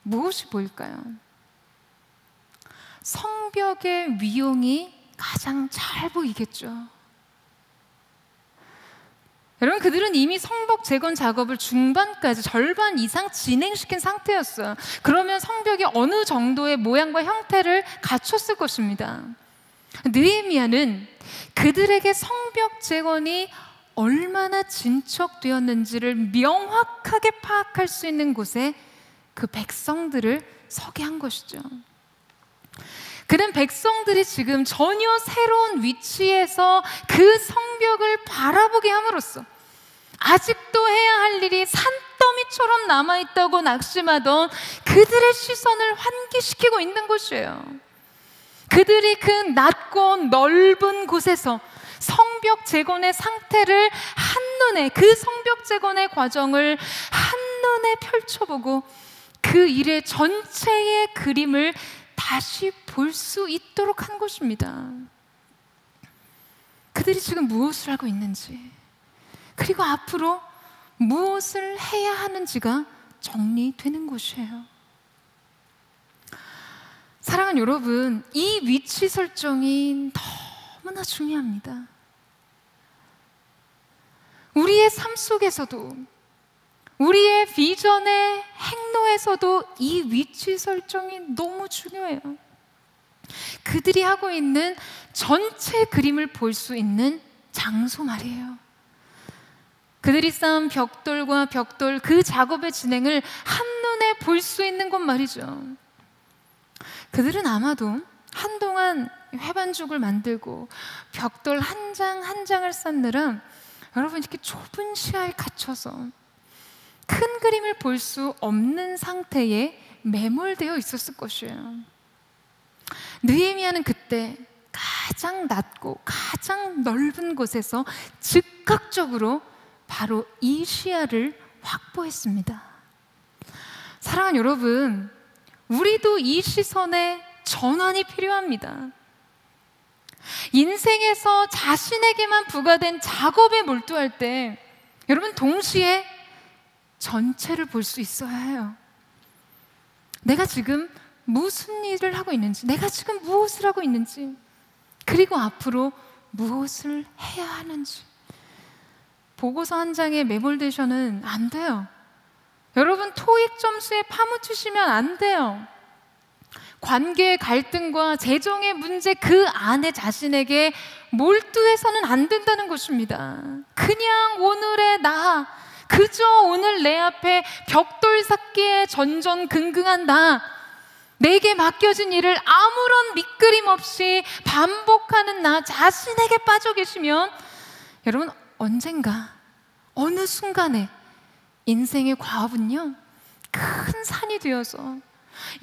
무엇이 보일까요? 성벽의 위용이 가장 잘 보이겠죠. 여러분, 그들은 이미 성벽 재건 작업을 중반까지 절반 이상 진행시킨 상태였어요. 그러면 성벽이 어느 정도의 모양과 형태를 갖췄을 것입니다. 느헤미야는 그들에게 성벽 재건이 얼마나 진척되었는지를 명확하게 파악할 수 있는 곳에 그 백성들을 서게 한 것이죠. 그는 백성들이 지금 전혀 새로운 위치에서 그 성벽을 바라보게 함으로써 아직도 해야 할 일이 산더미처럼 남아있다고 낙심하던 그들의 시선을 환기시키고 있는 것이에요. 그들이 그 낮고 넓은 곳에서 성벽 재건의 상태를 한눈에, 그 성벽 재건의 과정을 한눈에 펼쳐보고 그 그 일의 전체의 그림을 다시 볼 수 있도록 한 것입니다. 그들이 지금 무엇을 하고 있는지, 그리고 앞으로 무엇을 해야 하는지가 정리되는 것이에요. 사랑하는 여러분, 이 위치 설정이 너무나 중요합니다. 우리의 삶 속에서도, 우리의 비전의 행로에서도 이 위치 설정이 너무 중요해요. 그들이 하고 있는 전체 그림을 볼 수 있는 장소 말이에요. 그들이 쌓은 벽돌과 벽돌, 그 작업의 진행을 한눈에 볼 수 있는 건 말이죠. 그들은 아마도 한동안 회반죽을 만들고 벽돌 한 장 한 장을 쌓느라, 여러분, 이렇게 좁은 시야에 갇혀서 큰 그림을 볼 수 없는 상태에 매몰되어 있었을 것이에요. 느헤미야는 그때 가장 낮고 가장 넓은 곳에서 즉각적으로 바로 이 시야를 확보했습니다. 사랑하는 여러분, 우리도 이 시선의 전환이 필요합니다. 인생에서 자신에게만 부과된 작업에 몰두할 때, 여러분, 동시에 전체를 볼 수 있어야 해요. 내가 지금 무슨 일을 하고 있는지, 내가 지금 무엇을 하고 있는지, 그리고 앞으로 무엇을 해야 하는지. 보고서 한 장에 매몰되셔는 안 돼요. 여러분, 토익 점수에 파묻히시면 안 돼요. 관계의 갈등과 재정의 문제, 그 안에 자신에게 몰두해서는 안 된다는 것입니다. 그냥 오늘의 나, 그저 오늘 내 앞에 벽돌 쌓기에 전전긍긍한 나, 내게 맡겨진 일을 아무런 밑그림 없이 반복하는 나 자신에게 빠져 계시면, 여러분, 언젠가 어느 순간에 인생의 과업은요, 큰 산이 되어서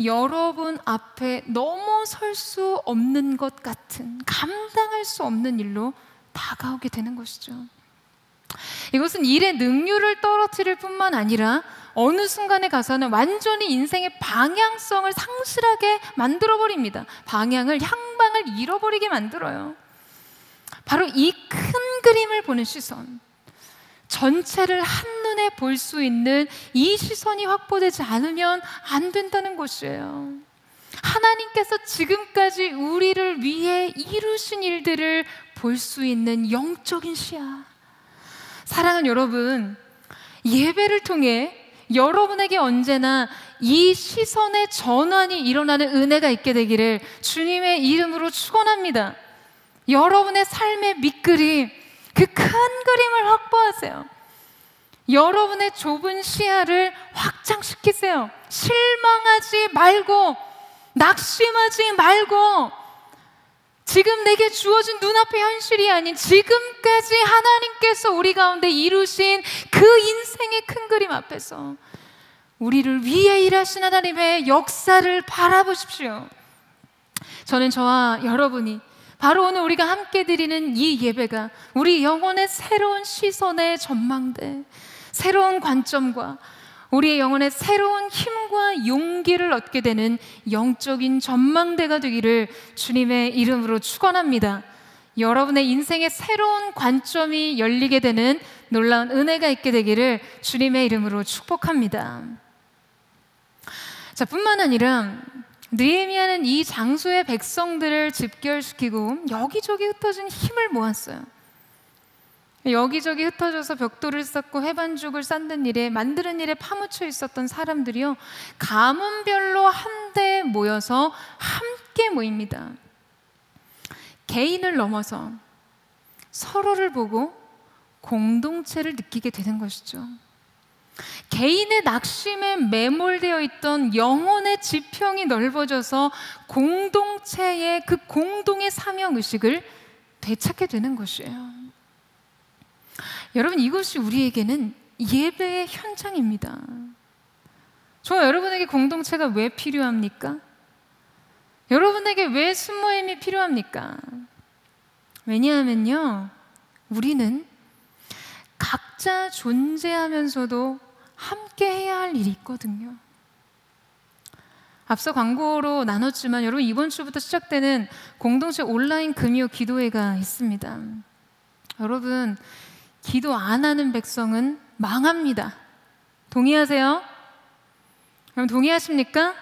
여러분 앞에 넘어설 수 없는 것 같은, 감당할 수 없는 일로 다가오게 되는 것이죠. 이것은 일의 능률을 떨어뜨릴 뿐만 아니라 어느 순간에 가서는 완전히 인생의 방향성을 상실하게 만들어버립니다. 방향을, 향방을 잃어버리게 만들어요. 바로 이 큰 그림을 보는 시선, 전체를 한눈에 볼 수 있는 이 시선이 확보되지 않으면 안 된다는 것이에요. 하나님께서 지금까지 우리를 위해 이루신 일들을 볼 수 있는 영적인 시야. 사랑하는 여러분, 예배를 통해 여러분에게 언제나 이 시선의 전환이 일어나는 은혜가 있게 되기를 주님의 이름으로 축원합니다. 여러분의 삶의 밑그림, 그 큰 그림을 확보하세요. 여러분의 좁은 시야를 확장시키세요. 실망하지 말고, 낙심하지 말고, 지금 내게 주어진 눈앞의 현실이 아닌 지금까지 하나님께서 우리 가운데 이루신 그 인생의 큰 그림 앞에서 우리를 위해 일하신 하나님의 역사를 바라보십시오. 저는 저와 여러분이 바로 오늘 우리가 함께 드리는 이 예배가 우리 영혼의 새로운 시선의 전망대, 새로운 관점과 우리의 영혼의 새로운 힘과 용기를 얻게 되는 영적인 전망대가 되기를 주님의 이름으로 축원합니다. 여러분의 인생의 새로운 관점이 열리게 되는 놀라운 은혜가 있게 되기를 주님의 이름으로 축복합니다. 자, 뿐만 아니라 느헤미야는 이 장소의 백성들을 집결시키고 여기저기 흩어진 힘을 모았어요. 여기저기 흩어져서 벽돌을 쌓고 회반죽을 쌓는 일에, 만드는 일에 파묻혀 있었던 사람들이요, 가문별로 한데 모여서 함께 모입니다. 개인을 넘어서 서로를 보고 공동체를 느끼게 되는 것이죠. 개인의 낙심에 매몰되어 있던 영혼의 지평이 넓어져서 공동체의, 그 공동의 사명의식을 되찾게 되는 것이에요. 여러분, 이것이 우리에게는 예배의 현장입니다. 저와 여러분에게 공동체가 왜 필요합니까? 여러분에게 왜 순모임이 필요합니까? 왜냐하면요, 우리는 각자 존재하면서도 함께 해야 할 일이 있거든요. 앞서 광고로 나눴지만 여러분 이번 주부터 시작되는 공동체 온라인 금요 기도회가 있습니다. 여러분 기도 안 하는 백성은 망합니다. 동의하세요? 여러분 동의하십니까?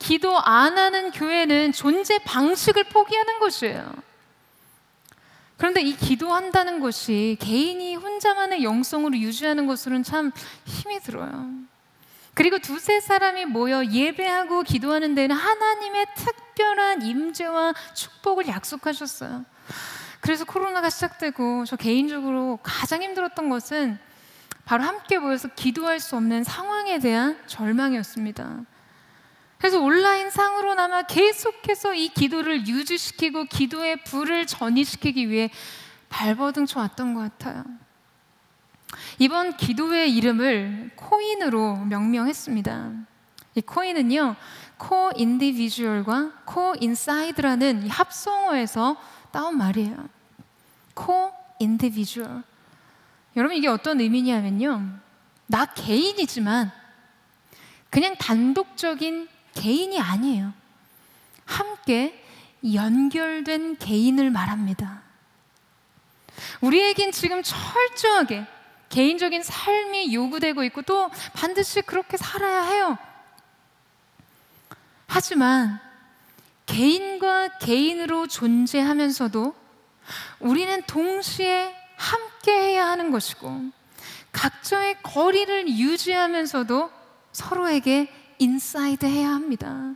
기도 안 하는 교회는 존재 방식을 포기하는 것이에요. 그런데 이 기도한다는 것이 개인이 혼자만의 영성으로 유지하는 것으로는 참 힘이 들어요. 그리고 두세 사람이 모여 예배하고 기도하는 데는 하나님의 특별한 임재와 축복을 약속하셨어요. 그래서 코로나가 시작되고 저 개인적으로 가장 힘들었던 것은 바로 함께 모여서 기도할 수 없는 상황에 대한 절망이었습니다. 그래서 온라인 상으로나마 계속해서 이 기도를 유지시키고 기도의 불을 전이시키기 위해 발버둥 쳐왔던 것 같아요. 이번 기도회의 이름을 코인으로 명명했습니다. 이 코인은요, 코인디비주얼과 코인사이드라는 이 합성어에서 따온 말이에요. 코인디비주얼. 여러분 이게 어떤 의미냐면요, 나 개인이지만 그냥 단독적인 개인이 아니에요. 함께 연결된 개인을 말합니다. 우리에겐 지금 철저하게 개인적인 삶이 요구되고 있고 또 반드시 그렇게 살아야 해요. 하지만 개인과 개인으로 존재하면서도 우리는 동시에 함께 해야 하는 것이고 각자의 거리를 유지하면서도 서로에게 인사이드 해야 합니다.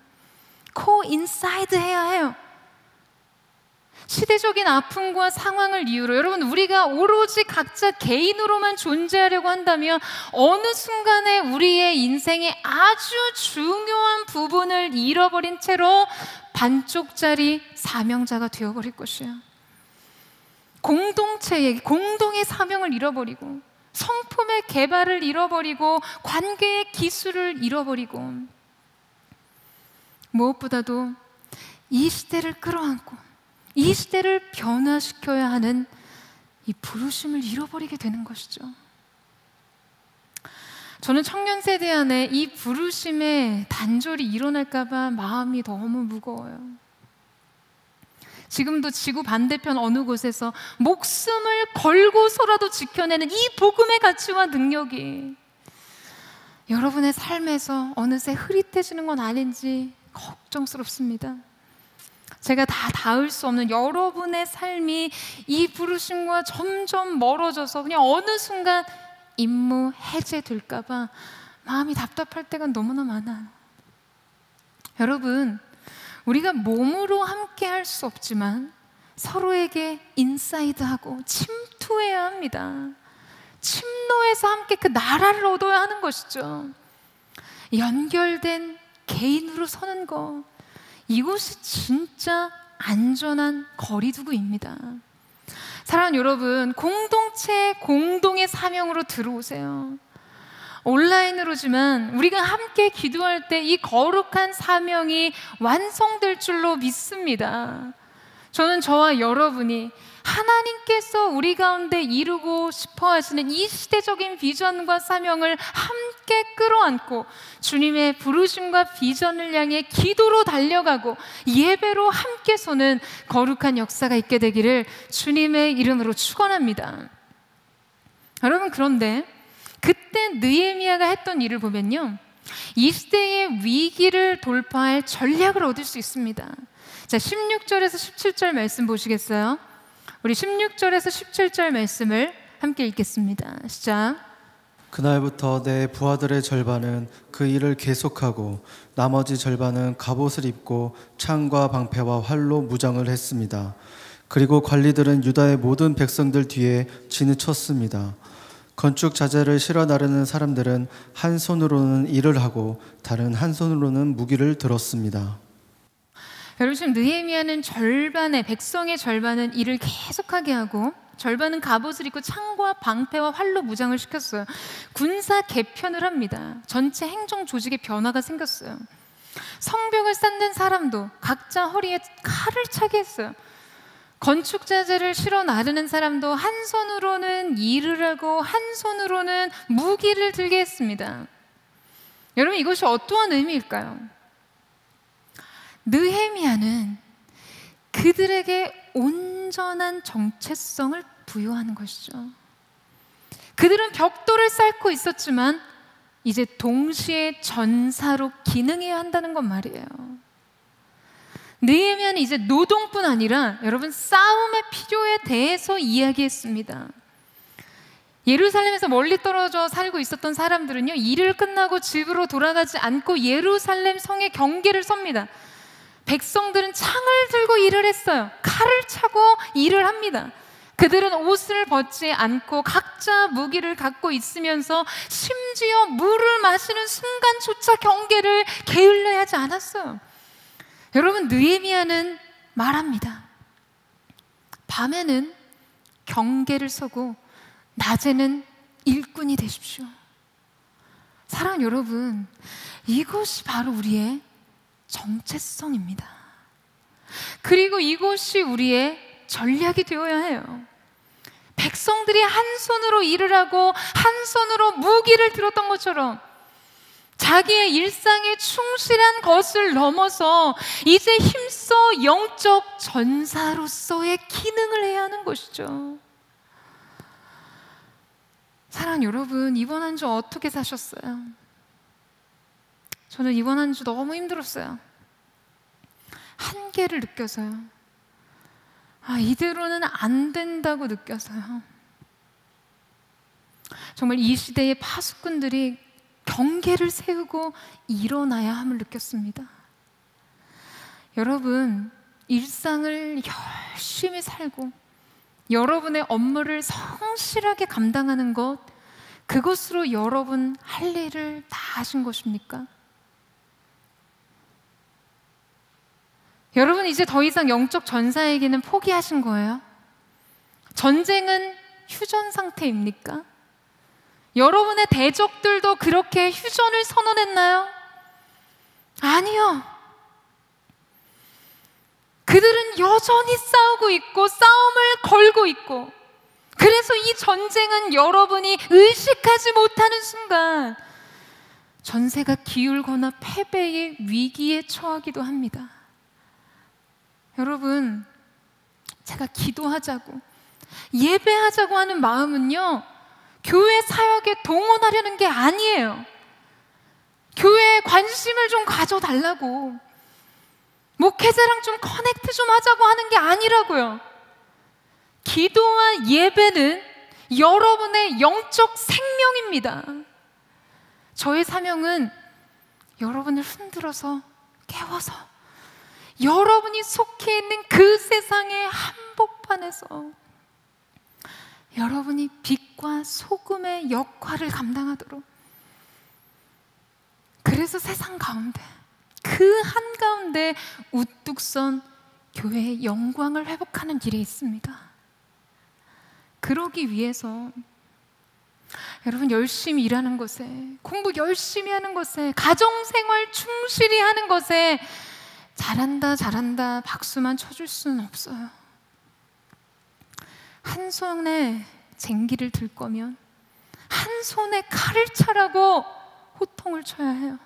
코인사이드 해야 해요. 시대적인 아픔과 상황을 이유로 여러분 우리가 오로지 각자 개인으로만 존재하려고 한다면 어느 순간에 우리의 인생의 아주 중요한 부분을 잃어버린 채로 반쪽짜리 사명자가 되어버릴 것이에요. 공동체의 공동의 사명을 잃어버리고 성품의 개발을 잃어버리고 관계의 기술을 잃어버리고 무엇보다도 이 시대를 끌어안고 이 시대를 변화시켜야 하는 이 부르심을 잃어버리게 되는 것이죠. 저는 청년 세대 안에 이 부르심의 단절이 일어날까 봐 마음이 너무 무거워요. 지금도 지구 반대편 어느 곳에서 목숨을 걸고서라도 지켜내는 이 복음의 가치와 능력이 여러분의 삶에서 어느새 흐릿해지는 건 아닌지 걱정스럽습니다. 제가 다 닿을 수 없는 여러분의 삶이 이 부르심과 점점 멀어져서 그냥 어느 순간 임무 해제될까 봐 마음이 답답할 때가 너무나 많아요. 여러분 우리가 몸으로 함께 할 수 없지만 서로에게 인사이드하고 침투해야 합니다. 침노에서 함께 그 나라를 얻어야 하는 것이죠. 연결된 개인으로 서는 것, 이곳이 진짜 안전한 거리두기입니다. 사랑하는 여러분, 공동체 공동의 사명으로 들어오세요. 온라인으로지만 우리가 함께 기도할 때 이 거룩한 사명이 완성될 줄로 믿습니다. 저는 저와 여러분이 하나님께서 우리 가운데 이루고 싶어 하시는 이 시대적인 비전과 사명을 함께 끌어안고 주님의 부르심과 비전을 향해 기도로 달려가고 예배로 함께 서는 거룩한 역사가 있게 되기를 주님의 이름으로 축원합니다. 여러분 그런데 그때 느헤미야가 했던 일을 보면요, 이 시대의 위기를 돌파할 전략을 얻을 수 있습니다. 자, 16절에서 17절 말씀 보시겠어요? 우리 16절에서 17절 말씀을 함께 읽겠습니다. 시작. 그날부터 내 부하들의 절반은 그 일을 계속하고 나머지 절반은 갑옷을 입고 창과 방패와 활로 무장을 했습니다. 그리고 관리들은 유다의 모든 백성들 뒤에 진을 쳤습니다. 건축 자재를 실어 나르는 사람들은 한 손으로는 일을 하고 다른 한 손으로는 무기를 들었습니다. 여러분 지금 느헤미야는 절반의 백성의 절반은 일을 계속하게 하고 절반은 갑옷을 입고 창과 방패와 활로 무장을 시켰어요. 군사 개편을 합니다. 전체 행정 조직의 변화가 생겼어요. 성벽을 쌓는 사람도 각자 허리에 칼을 차게 했어요. 건축 자재를 실어 나르는 사람도 한 손으로는 일을 하고 한 손으로는 무기를 들게 했습니다. 여러분 이것이 어떠한 의미일까요? 느헤미야는 그들에게 온전한 정체성을 부여하는 것이죠. 그들은 벽돌을 쌓고 있었지만 이제 동시에 전사로 기능해야 한다는 건 말이에요. 느헤미야는 이제 노동뿐 아니라 여러분 싸움의 필요에 대해서 이야기했습니다. 예루살렘에서 멀리 떨어져 살고 있었던 사람들은요, 일을 끝나고 집으로 돌아가지 않고 예루살렘 성의 경계를 섭니다. 백성들은 창을 들고 일을 했어요. 칼을 차고 일을 합니다. 그들은 옷을 벗지 않고 각자 무기를 갖고 있으면서 심지어 물을 마시는 순간조차 경계를 게을러야 하지 않았어요. 여러분, 느헤미야는 말합니다. 밤에는 경계를 서고 낮에는 일꾼이 되십시오. 사랑하는 여러분, 이것이 바로 우리의 정체성입니다. 그리고 이것이 우리의 전략이 되어야 해요. 백성들이 한 손으로 일을 하고 한 손으로 무기를 들었던 것처럼 자기의 일상에 충실한 것을 넘어서 이제 힘써 영적 전사로서의 기능을 해야 하는 것이죠. 사랑하는 여러분, 이번 한 주 어떻게 사셨어요? 저는 이번 한 주 너무 힘들었어요. 한계를 느껴서요. 아, 이대로는 안 된다고 느껴서요. 정말 이 시대의 파수꾼들이 경계를 세우고 일어나야 함을 느꼈습니다. 여러분, 일상을 열심히 살고 여러분의 업무를 성실하게 감당하는 것, 그것으로 여러분 할 일을 다 하신 것입니까? 여러분, 이제 더 이상 영적 전사에게는 포기하신 거예요? 전쟁은 휴전 상태입니까? 여러분의 대적들도 그렇게 휴전을 선언했나요? 아니요. 그들은 여전히 싸우고 있고 싸움을 걸고 있고, 그래서 이 전쟁은 여러분이 의식하지 못하는 순간 전세가 기울거나 패배의 위기에 처하기도 합니다. 여러분, 제가 기도하자고 예배하자고 하는 마음은요, 교회 사역에 동원하려는 게 아니에요. 교회에 관심을 좀 가져달라고, 목회자랑 좀 커넥트 좀 하자고 하는 게 아니라고요. 기도와 예배는 여러분의 영적 생명입니다. 저의 사명은 여러분을 흔들어서 깨워서 여러분이 속해 있는 그 세상의 한복판에서 여러분이 빛과 소금의 역할을 감당하도록, 그래서 세상 가운데 그 한가운데 우뚝 선 교회의 영광을 회복하는 일이 있습니다. 그러기 위해서 여러분 열심히 일하는 것에, 공부 열심히 하는 것에, 가정생활 충실히 하는 것에 잘한다 잘한다 박수만 쳐줄 수는 없어요. 한 손에 쟁기를 들 거면 한 손에 칼을 차라고 호통을 쳐야 해요.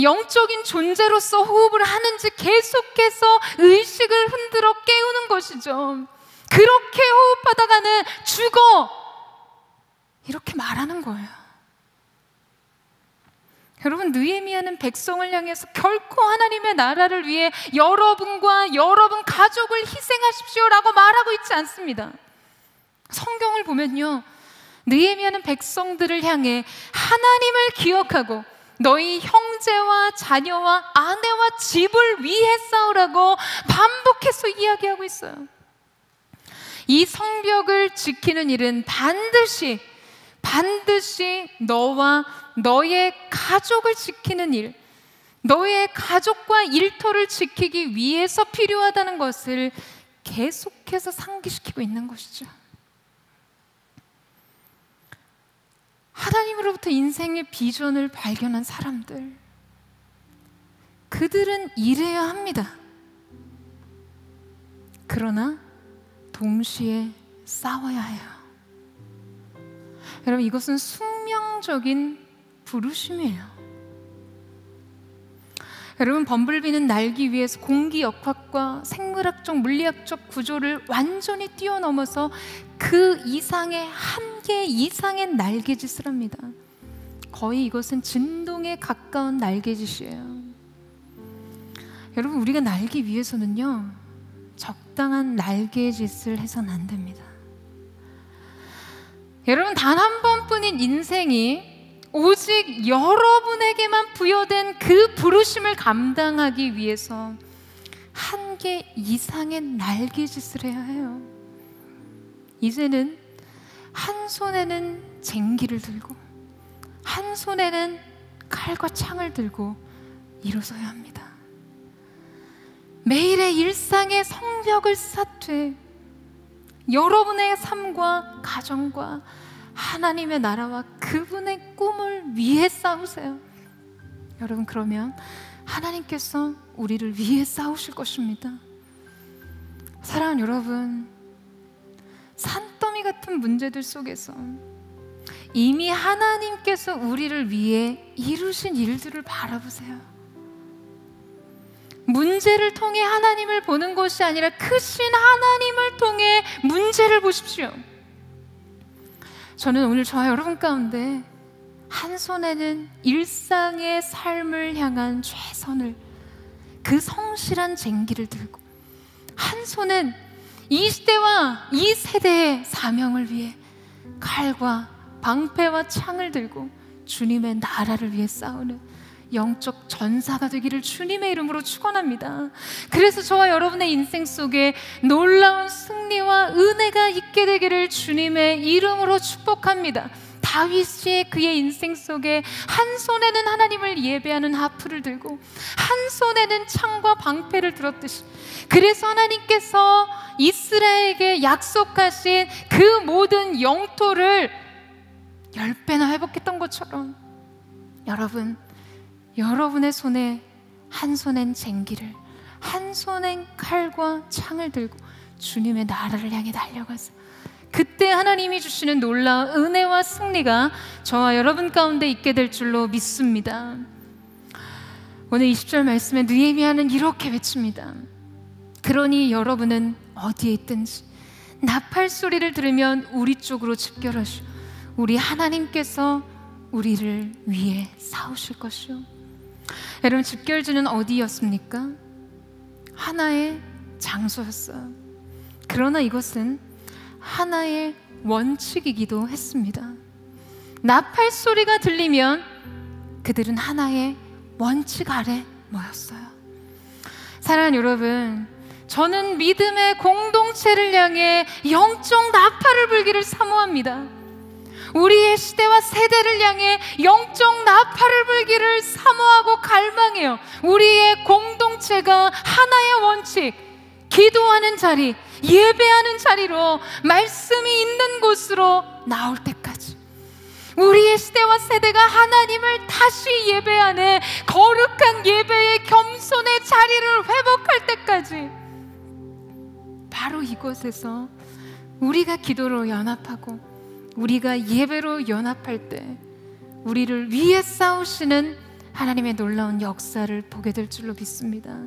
영적인 존재로서 호흡을 하는지 계속해서 의식을 흔들어 깨우는 것이죠. 그렇게 호흡하다가는 죽어! 이렇게 말하는 거예요. 여러분, 느헤미야는 백성을 향해서 결코 하나님의 나라를 위해 여러분과 여러분 가족을 희생하십시오라고 말하고 있지 않습니다. 성경을 보면요, 느헤미야는 백성들을 향해 하나님을 기억하고 너희 형제와 자녀와 아내와 집을 위해 싸우라고 반복해서 이야기하고 있어요. 이 성벽을 지키는 일은 반드시 너와 너의 가족을 지키는 일, 너의 가족과 일터를 지키기 위해서 필요하다는 것을 계속해서 상기시키고 있는 것이죠. 하나님으로부터 인생의 비전을 발견한 사람들, 그들은 일해야 합니다. 그러나 동시에 싸워야 해요. 여러분, 이것은 숙명적인 부르심이에요. 여러분, 범블비는 날기 위해서 공기 역학과 생물학적, 물리학적 구조를 완전히 뛰어넘어서 그 이상의 한계 이상의 날개짓을 합니다. 거의 이것은 진동에 가까운 날개짓이에요. 여러분, 우리가 날기 위해서는요, 적당한 날개짓을 해서는 안 됩니다. 여러분, 단 한 번뿐인 인생이 오직 여러분에게만 부여된 그 부르심을 감당하기 위해서 한 개 이상의 날개짓을 해야 해요. 이제는 한 손에는 쟁기를 들고 한 손에는 칼과 창을 들고 일어서야 합니다. 매일의 일상의 성벽을 쌓되 여러분의 삶과 가정과 하나님의 나라와 그분의 꿈을 위해 싸우세요. 여러분, 그러면 하나님께서 우리를 위해 싸우실 것입니다. 사랑하는 여러분, 산더미 같은 문제들 속에서 이미 하나님께서 우리를 위해 이루신 일들을 바라보세요. 문제를 통해 하나님을 보는 것이 아니라 크신 하나님을 통해 문제를 보십시오. 저는 오늘 저와 여러분 가운데 한 손에는 일상의 삶을 향한 최선을, 그 성실한 쟁기를 들고 한 손은 이 시대와 이 세대의 사명을 위해 칼과 방패와 창을 들고 주님의 나라를 위해 싸우는 영적 전사가 되기를 주님의 이름으로 축원합니다. 그래서 저와 여러분의 인생 속에 놀라운 승리와 은혜가 있게 되기를 주님의 이름으로 축복합니다. 다윗의 그의 인생 속에 한 손에는 하나님을 예배하는 하프를 들고 한 손에는 창과 방패를 들었듯이, 그래서 하나님께서 이스라엘에게 약속하신 그 모든 영토를 10배나 회복했던 것처럼, 여러분, 여러분의 손에, 한 손엔 쟁기를, 한 손엔 칼과 창을 들고 주님의 나라를 향해 달려가세요. 그때 하나님이 주시는 놀라운 은혜와 승리가 저와 여러분 가운데 있게 될 줄로 믿습니다. 오늘 20절 말씀에 느헤미야는 이렇게 외칩니다. 그러니 여러분은 어디에 있든지 나팔 소리를 들으면 우리 쪽으로 집결하시오. 우리 하나님께서 우리를 위해 싸우실 것이오. 여러분, 집결지는 어디였습니까? 하나의 장소였어요. 그러나 이것은 하나의 원칙이기도 했습니다. 나팔 소리가 들리면 그들은 하나의 원칙 아래 모였어요. 사랑하는 여러분, 저는 믿음의 공동체를 향해 영적 나팔을 불기를 사모합니다. 우리의 시대와 세대를 향해 영적 나팔을 불기를 사모하고 갈망해요. 우리의 공동체가 하나의 원칙, 기도하는 자리, 예배하는 자리로, 말씀이 있는 곳으로 나올 때까지 우리의 시대와 세대가 하나님을 다시 예배하는 거룩한 예배의 겸손의 자리를 회복할 때까지 바로 이곳에서 우리가 기도로 연합하고 우리가 예배로 연합할 때 우리를 위해 싸우시는 하나님의 놀라운 역사를 보게 될 줄로 믿습니다.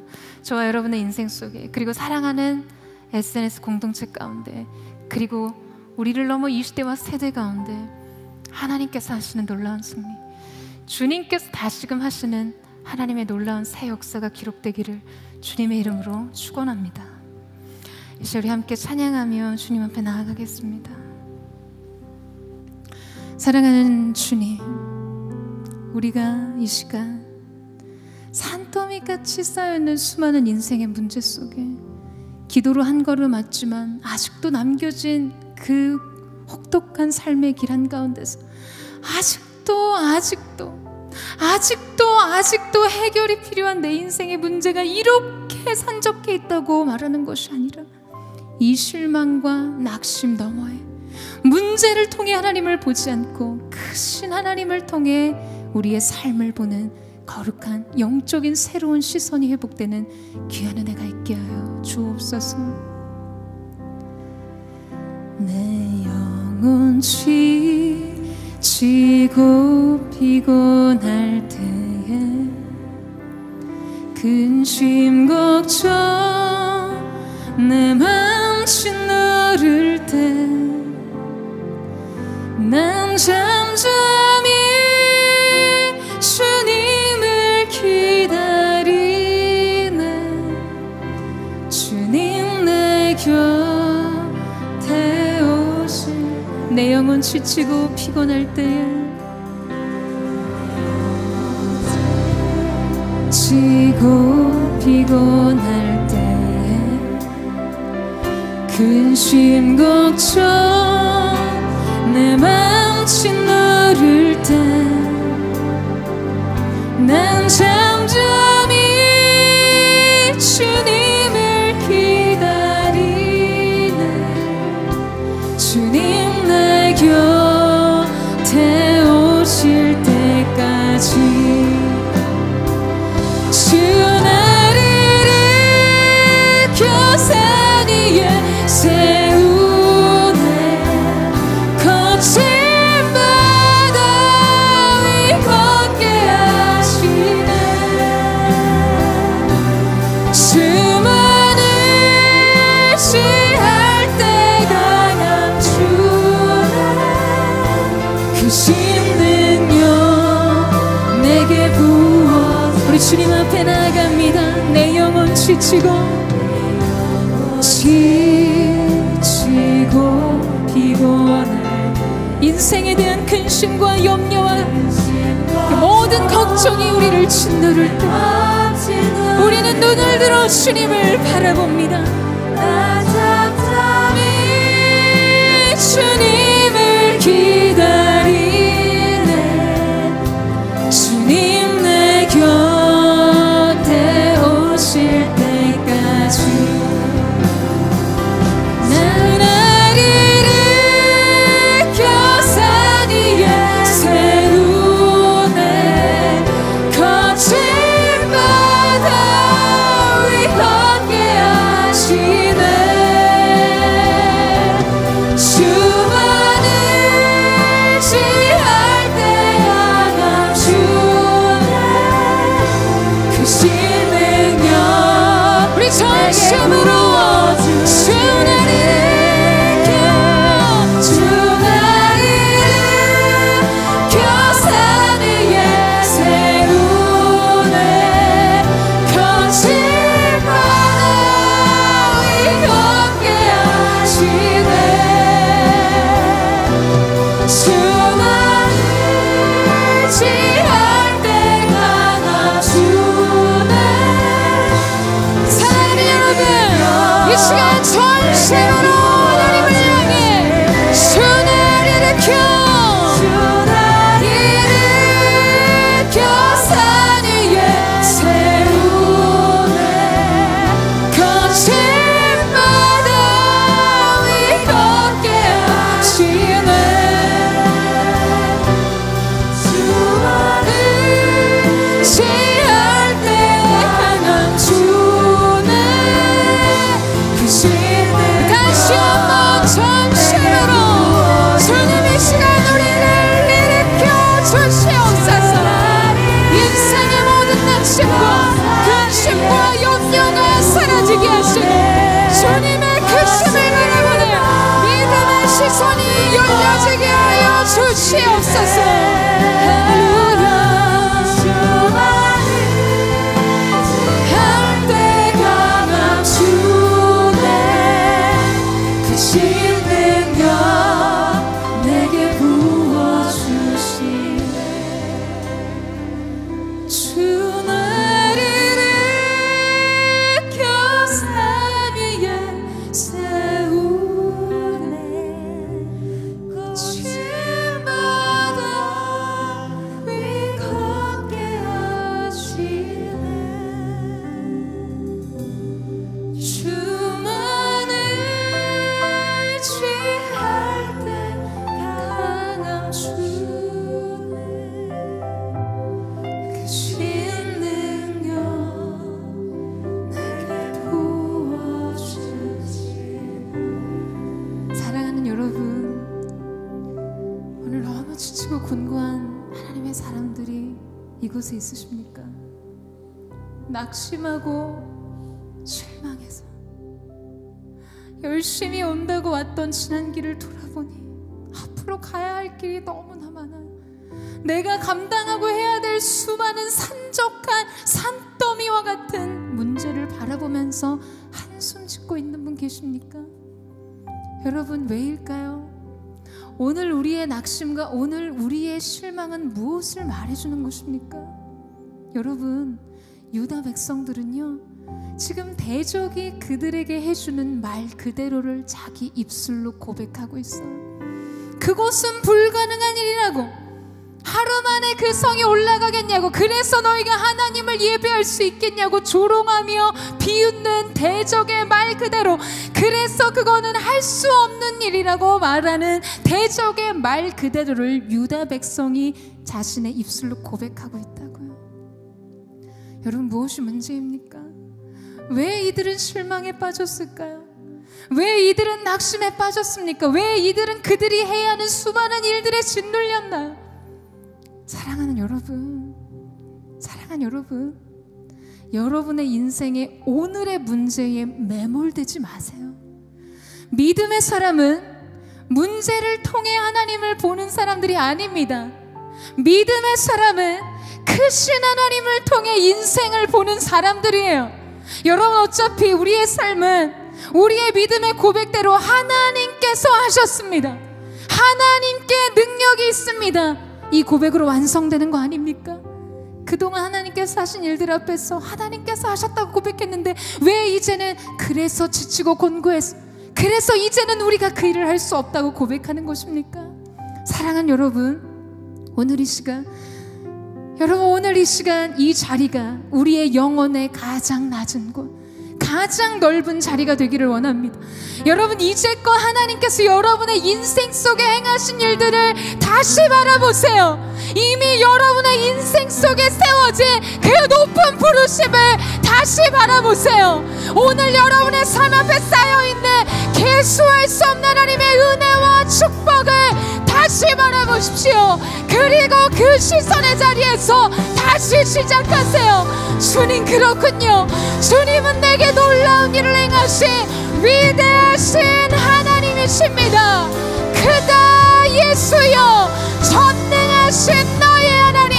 저와 여러분의 인생 속에, 그리고 사랑하는 SNS 공동체 가운데, 그리고 우리를 넘어 이 시대와 세대 가운데 하나님께서 하시는 놀라운 승리, 주님께서 다시금 하시는 하나님의 놀라운 새 역사가 기록되기를 주님의 이름으로 축원합니다. 이제 우리 함께 찬양하며 주님 앞에 나아가겠습니다. 사랑하는 주님, 우리가 이 시간 산더미같이 쌓여있는 수많은 인생의 문제 속에 기도로 한 걸음 맞지만 아직도 남겨진 그 혹독한 삶의 길 한가운데서 아직도 해결이 필요한 내 인생의 문제가 이렇게 산적해 있다고 말하는 것이 아니라 이 실망과 낙심 너머에 문제를 통해 하나님을 보지 않고 크신 하나님을 통해 우리의 삶을 보는 거룩한 영적인 새로운 시선이 회복되는 귀한 은혜가 있게 하여 주옵소서. 내 영혼 지치고 피곤할 때에 근심 걱정 내 맘 짓누를 때 난 잠잠히 주님을 기다리네. 주님 내 곁에 오실 내 영혼 지치고 피곤할 때 지고 피곤할 때 근심 걱정 내 맘 짓누를 때 난 잠잠히 주님을 기다리네. 주님 내 곁에 오실 때까지 주 나를 일으켜 산 위에 세우네. 거친 바다 위 걷게 하시네. 수많은 시할 때 강한 주네. 그 힘든 영 내게 우리 주님 앞에 나아갑니다. 내 영혼 지치고 피곤해. 인생에 대한 근심과 염려와 그 모든 걱정이 우리를 짓누를 때 우리는 눈을 들어 주님을 바라봅니다. 주님을 기다리네. 주님 내 곁 주시옵소서. 할렐루야. 한때 강함 주네. 그 힘든 것 내게 부어주시네. 주 나를 일으켜 산 위에 세우네. 거친 지치고 곤고한 하나님의 사람들이 이곳에 있으십니까? 낙심하고 실망해서 열심히 온다고 왔던 지난 길을 돌아보니 앞으로 가야 할 길이 너무나 많아요. 내가 감당하고 해야 될 수많은 산적한 산더미와 같은 문제를 바라보면서 한숨 짓고 있는 분 계십니까? 여러분, 왜일까요? 오늘 우리의 낙심과 오늘 우리의 실망은 무엇을 말해주는 것입니까? 여러분, 유다 백성들은요, 지금 대적이 그들에게 해주는 말 그대로를 자기 입술로 고백하고 있어요. 그곳은 불가능한 일이라고, 하루 만에 그 성이 올라가겠냐고, 그래서 너희가 하나님을 예배할 수 있겠냐고 조롱하며 비웃는 대적의 말 그대로, 그래서 그거는 할 수 없는 일이라고 말하는 대적의 말 그대로를 유다 백성이 자신의 입술로 고백하고 있다고요. 여러분, 무엇이 문제입니까? 왜 이들은 실망에 빠졌을까요? 왜 이들은 낙심에 빠졌습니까? 왜 이들은 그들이 해야 하는 수많은 일들에 짓눌렸나요? 사랑하는 여러분, 여러분의 인생의 오늘의 문제에 매몰되지 마세요. 믿음의 사람은 문제를 통해 하나님을 보는 사람들이 아닙니다. 믿음의 사람은 크신 하나님을 통해 인생을 보는 사람들이에요. 여러분, 어차피 우리의 삶은 우리의 믿음의 고백대로 하나님께서 하셨습니다. 하나님께 능력이 있습니다. 이 고백으로 완성되는 거 아닙니까? 그동안 하나님께서 하신 일들 앞에서 하나님께서 하셨다고 고백했는데, 왜 이제는 그래서 지치고 곤고해서, 그래서 이제는 우리가 그 일을 할 수 없다고 고백하는 것입니까? 사랑하는 여러분, 오늘 이 시간 이 자리가 우리의 영혼의 가장 낮은 곳, 가장 넓은 자리가 되기를 원합니다. 여러분, 이제껏 하나님께서 여러분의 인생 속에 행하신 일들을 다시 바라보세요. 이미 여러분의 인생 속에 세워진 그 높은 부르심을 다시 바라보세요. 오늘 여러분의 삶 앞에 쌓여있는 계수할 수 없는 하나님의 은혜와 축복을 다시 바라보십시오. 그리고 그 시선의 자리에서 다시 시작하세요. 주님, 그렇군요. 주님은 내게 놀라운 일을 행하신 위대하신 하나님이십니다. 그다 예수여, 전능하신 너의 하나님,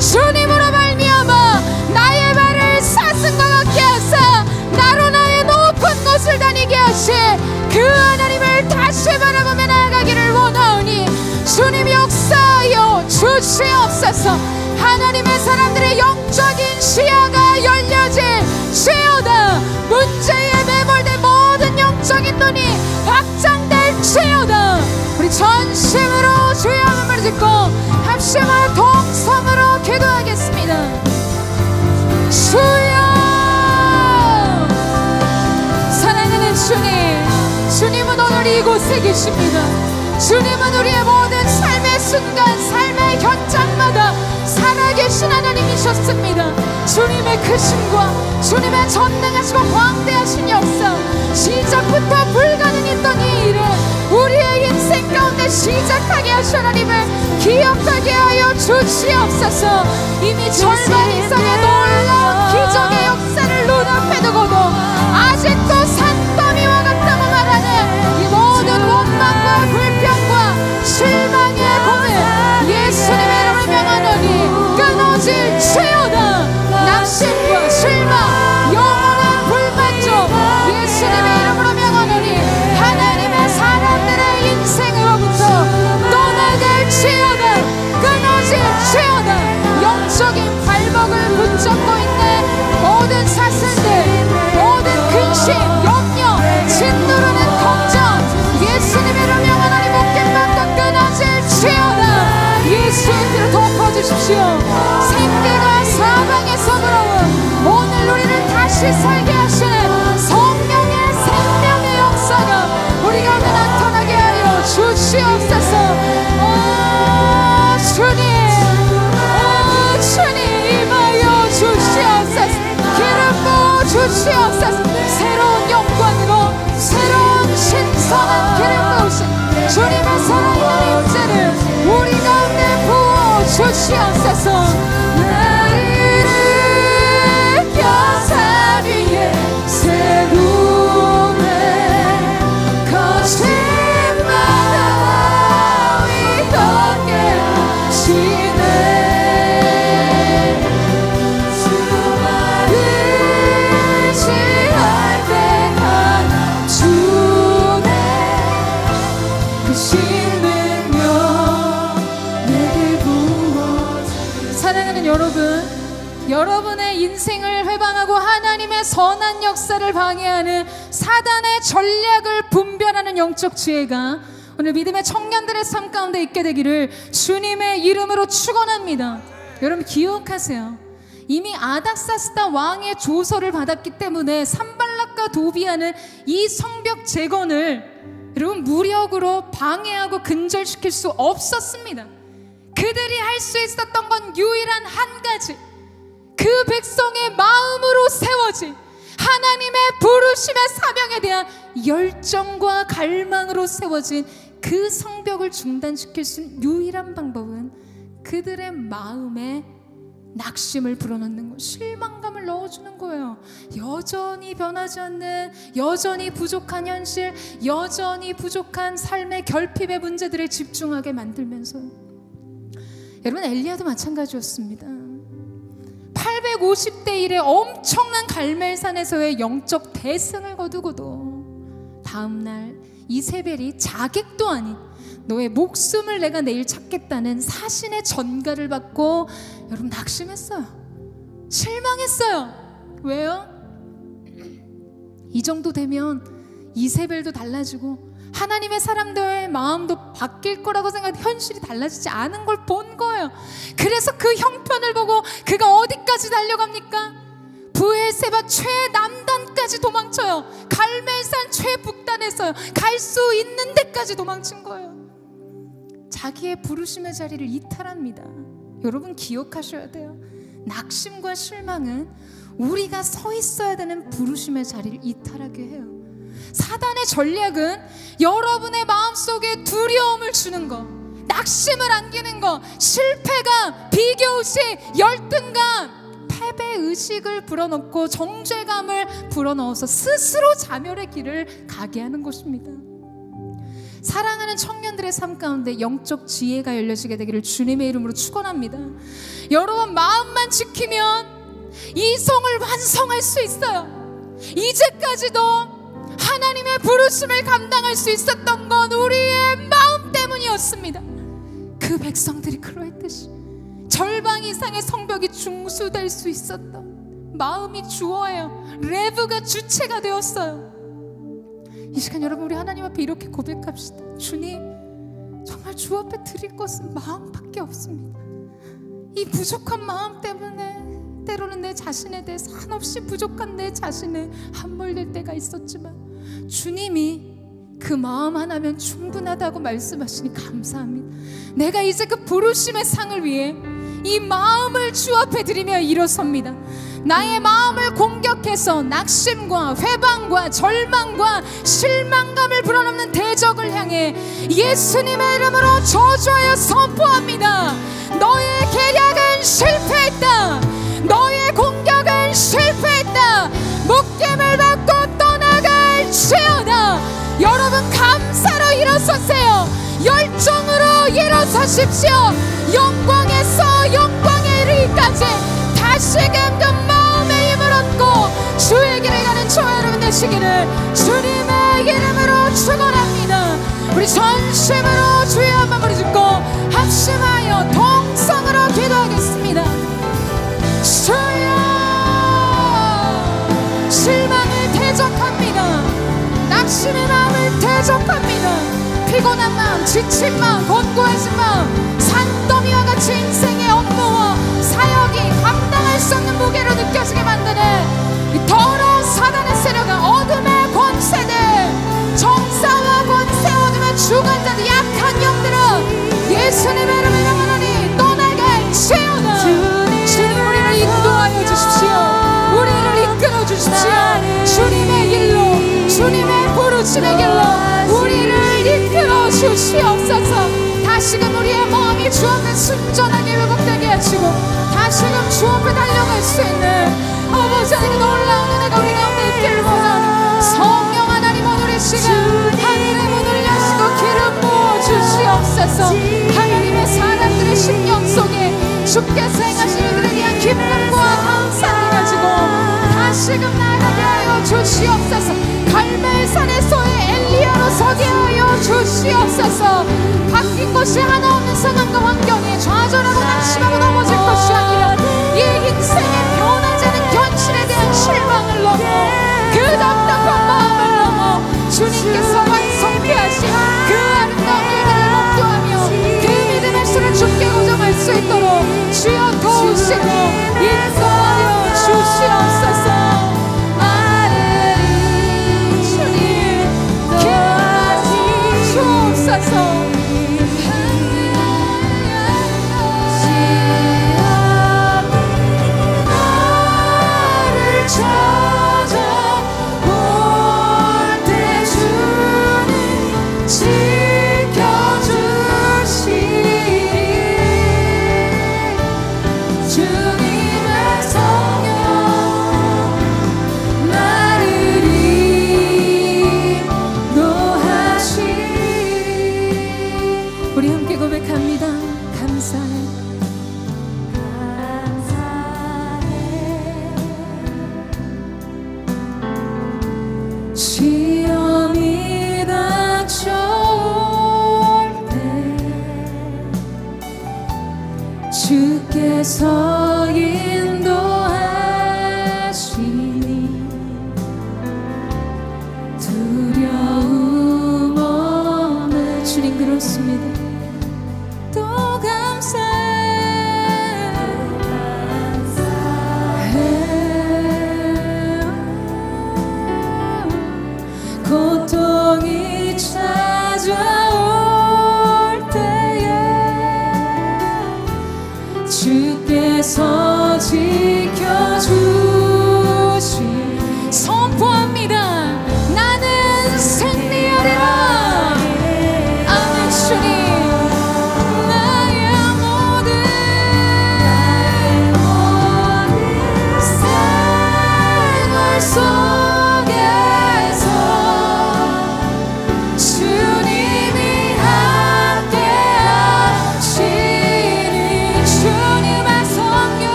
주님으로 말미암아 나의 발을 사슴과 같게 하사 나로 나의 높은 곳을 다니게 하신 그 하나님을 다시 바라보며 나아가기를 원하오니 주님 역사하여 주시옵소서. 하나님의 사람들의 영적인 시야가 열려진 지어다. 문제에 매몰된 모든 영적인 눈이 확장될 지어다. 우리 전심으로 주의 이름을 짓고 합심하여 동성으로 기도하겠습니다. 주여, 사랑하는 주님, 주님은 오늘 이곳에 계십니다. 주님은 우리의 모든 삶의 순간, 삶의 현장마다 살아계신 하나님이셨습니다. 주님의 크심과 주님의 전능하시고 광대하신 역사, 시작부터 불가능했던 이 일을 우리의 인생 가운데 시작하게 하신 하나님을 기억하게 하여 주시옵소서. 이미 절반 이상의 놀라운 기적의 역사를 눈앞에 두고도 아직도 산더미와 같다고 말하는 이 모든 원망과 불평과 실망의 고민, 예수님의 이름을 명하노니 끊어질 채우다. 낙심과 실망, 영원한 불만족, 예수님의 이름으로 명하노니 하나님의 사람들의 인생으로부터 떠나질 채우다. 끊어질 채우다. 영적인 발목을 붙잡고 여러분의 인생을 회방하고 하나님의 선한 역사를 방해하는 사단의 전략을 분별하는 영적 지혜가 오늘 믿음의 청년들의 삶 가운데 있게 되기를 주님의 이름으로 축원합니다. 여러분 기억하세요. 이미 아닥사스다 왕의 조서를 받았기 때문에 산발랏과 도비야는 이 성벽 재건을 여러분 무력으로 방해하고 근절시킬 수 없었습니다. 그들이 할 수 있었던 건 유일한 한 가지, 그 백성의 마음으로 세워진 하나님의 부르심의 사명에 대한 열정과 갈망으로 세워진 그 성벽을 중단시킬 수 있는 유일한 방법은 그들의 마음에 낙심을 불어넣는 거, 실망감을 넣어주는 거예요. 여전히 변하지 않는, 여전히 부족한 현실, 여전히 부족한 삶의 결핍의 문제들에 집중하게 만들면서. 여러분 엘리야도 마찬가지였습니다. 850대 1의 엄청난 갈멜산에서의 영적 대승을 거두고도 다음날 이세벨이 자객도 아닌 너의 목숨을 내가 내일 찾겠다는 사신의 전가를 받고 여러분 낙심했어요. 실망했어요. 왜요? 이 정도 되면 이세벨도 달라지고 하나님의 사람들의 마음도 바뀔 거라고 생각하는, 현실이 달라지지 않은 걸 본 거예요. 그래서 그 형편을 보고 그가 어디까지 달려갑니까? 부에세바 최남단까지 도망쳐요. 갈멜산 최북단에서 갈 수 있는 데까지 도망친 거예요. 자기의 부르심의 자리를 이탈합니다. 여러분 기억하셔야 돼요. 낙심과 실망은 우리가 서 있어야 되는 부르심의 자리를 이탈하게 해요. 사단의 전략은 여러분의 마음속에 두려움을 주는 것, 낙심을 안기는 것, 실패감, 비교의식, 열등감, 패배의식을 불어넣고 정죄감을 불어넣어서 스스로 자멸의 길을 가게 하는 것입니다. 사랑하는 청년들의 삶 가운데 영적 지혜가 열려지게 되기를 주님의 이름으로 축원합니다. 여러분 마음만 지키면 이 성을 완성할 수 있어요. 이제까지도 하나님의 부르심을 감당할 수 있었던 건 우리의 마음 때문이었습니다. 그 백성들이 그러했듯이 절반 이상의 성벽이 중수될 수 있었던 마음이 주어예요. 레브가 주체가 되었어요. 이 시간 여러분 우리 하나님 앞에 이렇게 고백합시다. 주님, 정말 주 앞에 드릴 것은 마음밖에 없습니다. 이 부족한 마음 때문에 때로는 내 자신에 대해 한없이 부족한 내 자신에 함몰될 때가 있었지만 주님이 그 마음 하나면 충분하다고 말씀하시니 감사합니다. 내가 이제 그 부르심의 상을 위해 이 마음을 주 앞에 드리며 일어섭니다. 나의 마음을 공격해서 낙심과 회방과 절망과 실망감을 불어넣는 대적을 향해 예수님의 이름으로 저주하여 선포합니다. 너의 계략은 실패했다. 너의 공격은 실패했다. 묶임을 받고 떠나갈지어다. 여러분 감사로 일어서세요. 열정으로 일어서십시오. 영광에서 영광의 이르기까지 다시금 그 마음의 힘을 얻고 주의 길을 가는 저와 여러분 되시기를 주님의 이름으로 축원합니다. 우리 전심으로 주의 한 마음을 짓고 합심하여 동성으로 기도하겠습니다. 주여, 실망을 대적합니다. 낙심의 마음을 대적합니다. 피곤한 마음, 지친 마음, 곤고해진 마음, 산더미와 같이 인생의 업무와 사역이 감당할 수 없는 무게로 느껴지게 만드는 이 더러운 사단의 세력과 어둠의 권세들, 정사와 권세, 어둠의 주관자들, 약한 영들은 예수님의 이름을 영원하니 떠나게 채우는 인도하여 주십시오. 우리를 이끌어 주십시오. 주님의 길로, 주님의 부르심의 길로 우리를 이끌어 주시옵소서. 다시금 우리의 마음이 주 앞에 순전하게 회복되게 하시고 다시금 주 앞에 달려갈 수 있는 아버지 하나님 놀라운 은혜가 우리 가운데 있기를 원합니다. 성령 하나님 오늘 이 시간 하늘의 문을 여시고 기름 부어 주시옵소서. 하나님의 사람들의 심령 속에 주께서 행하신 이들에 대한 기쁨과 감사를 가지고 다시금 나아가게 하여 주시옵소서. 갈멜산에서의 엘리야로 서게 하여 주시옵소서. 바뀐 것이 하나 없는 상황과 환경에 좌절하고 낙심하고 넘어질 것이 아니라 이 인생의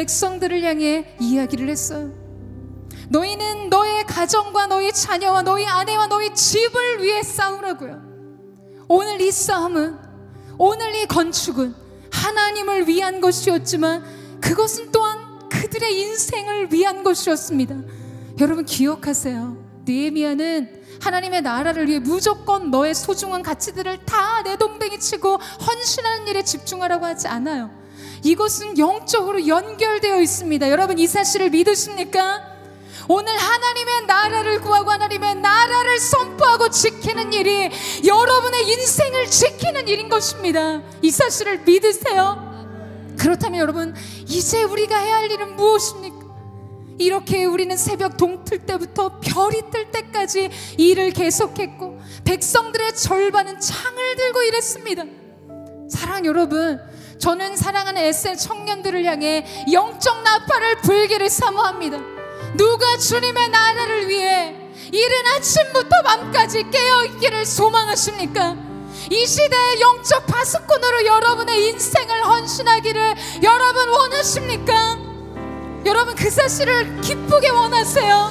백성들을 향해 이야기를 했어요. 너희는 너의 가정과 너희 자녀와 너희 아내와 너희 집을 위해 싸우라고요. 오늘 이 싸움은, 오늘 이 건축은 하나님을 위한 것이었지만 그것은 또한 그들의 인생을 위한 것이었습니다. 여러분 기억하세요. 느헤미야는 하나님의 나라를 위해 무조건 너의 소중한 가치들을 다 내동댕이치고 헌신하는 일에 집중하라고 하지 않아요. 이것은 영적으로 연결되어 있습니다. 여러분 이 사실을 믿으십니까? 오늘 하나님의 나라를 구하고 하나님의 나라를 선포하고 지키는 일이 여러분의 인생을 지키는 일인 것입니다. 이 사실을 믿으세요? 그렇다면 여러분 이제 우리가 해야 할 일은 무엇입니까? 이렇게 우리는 새벽 동틀 때부터 별이 뜰 때까지 일을 계속했고 백성들의 절반은 창을 들고 일했습니다. 사랑 여러분, 저는 사랑하는 SM 청년들을 향해 영적 나팔을 불기를 사모합니다. 누가 주님의 나라를 위해 이른 아침부터 밤까지 깨어있기를 소망하십니까? 이 시대의 영적 파수꾼으로 여러분의 인생을 헌신하기를 여러분 원하십니까? 여러분 그 사실을 기쁘게 원하세요?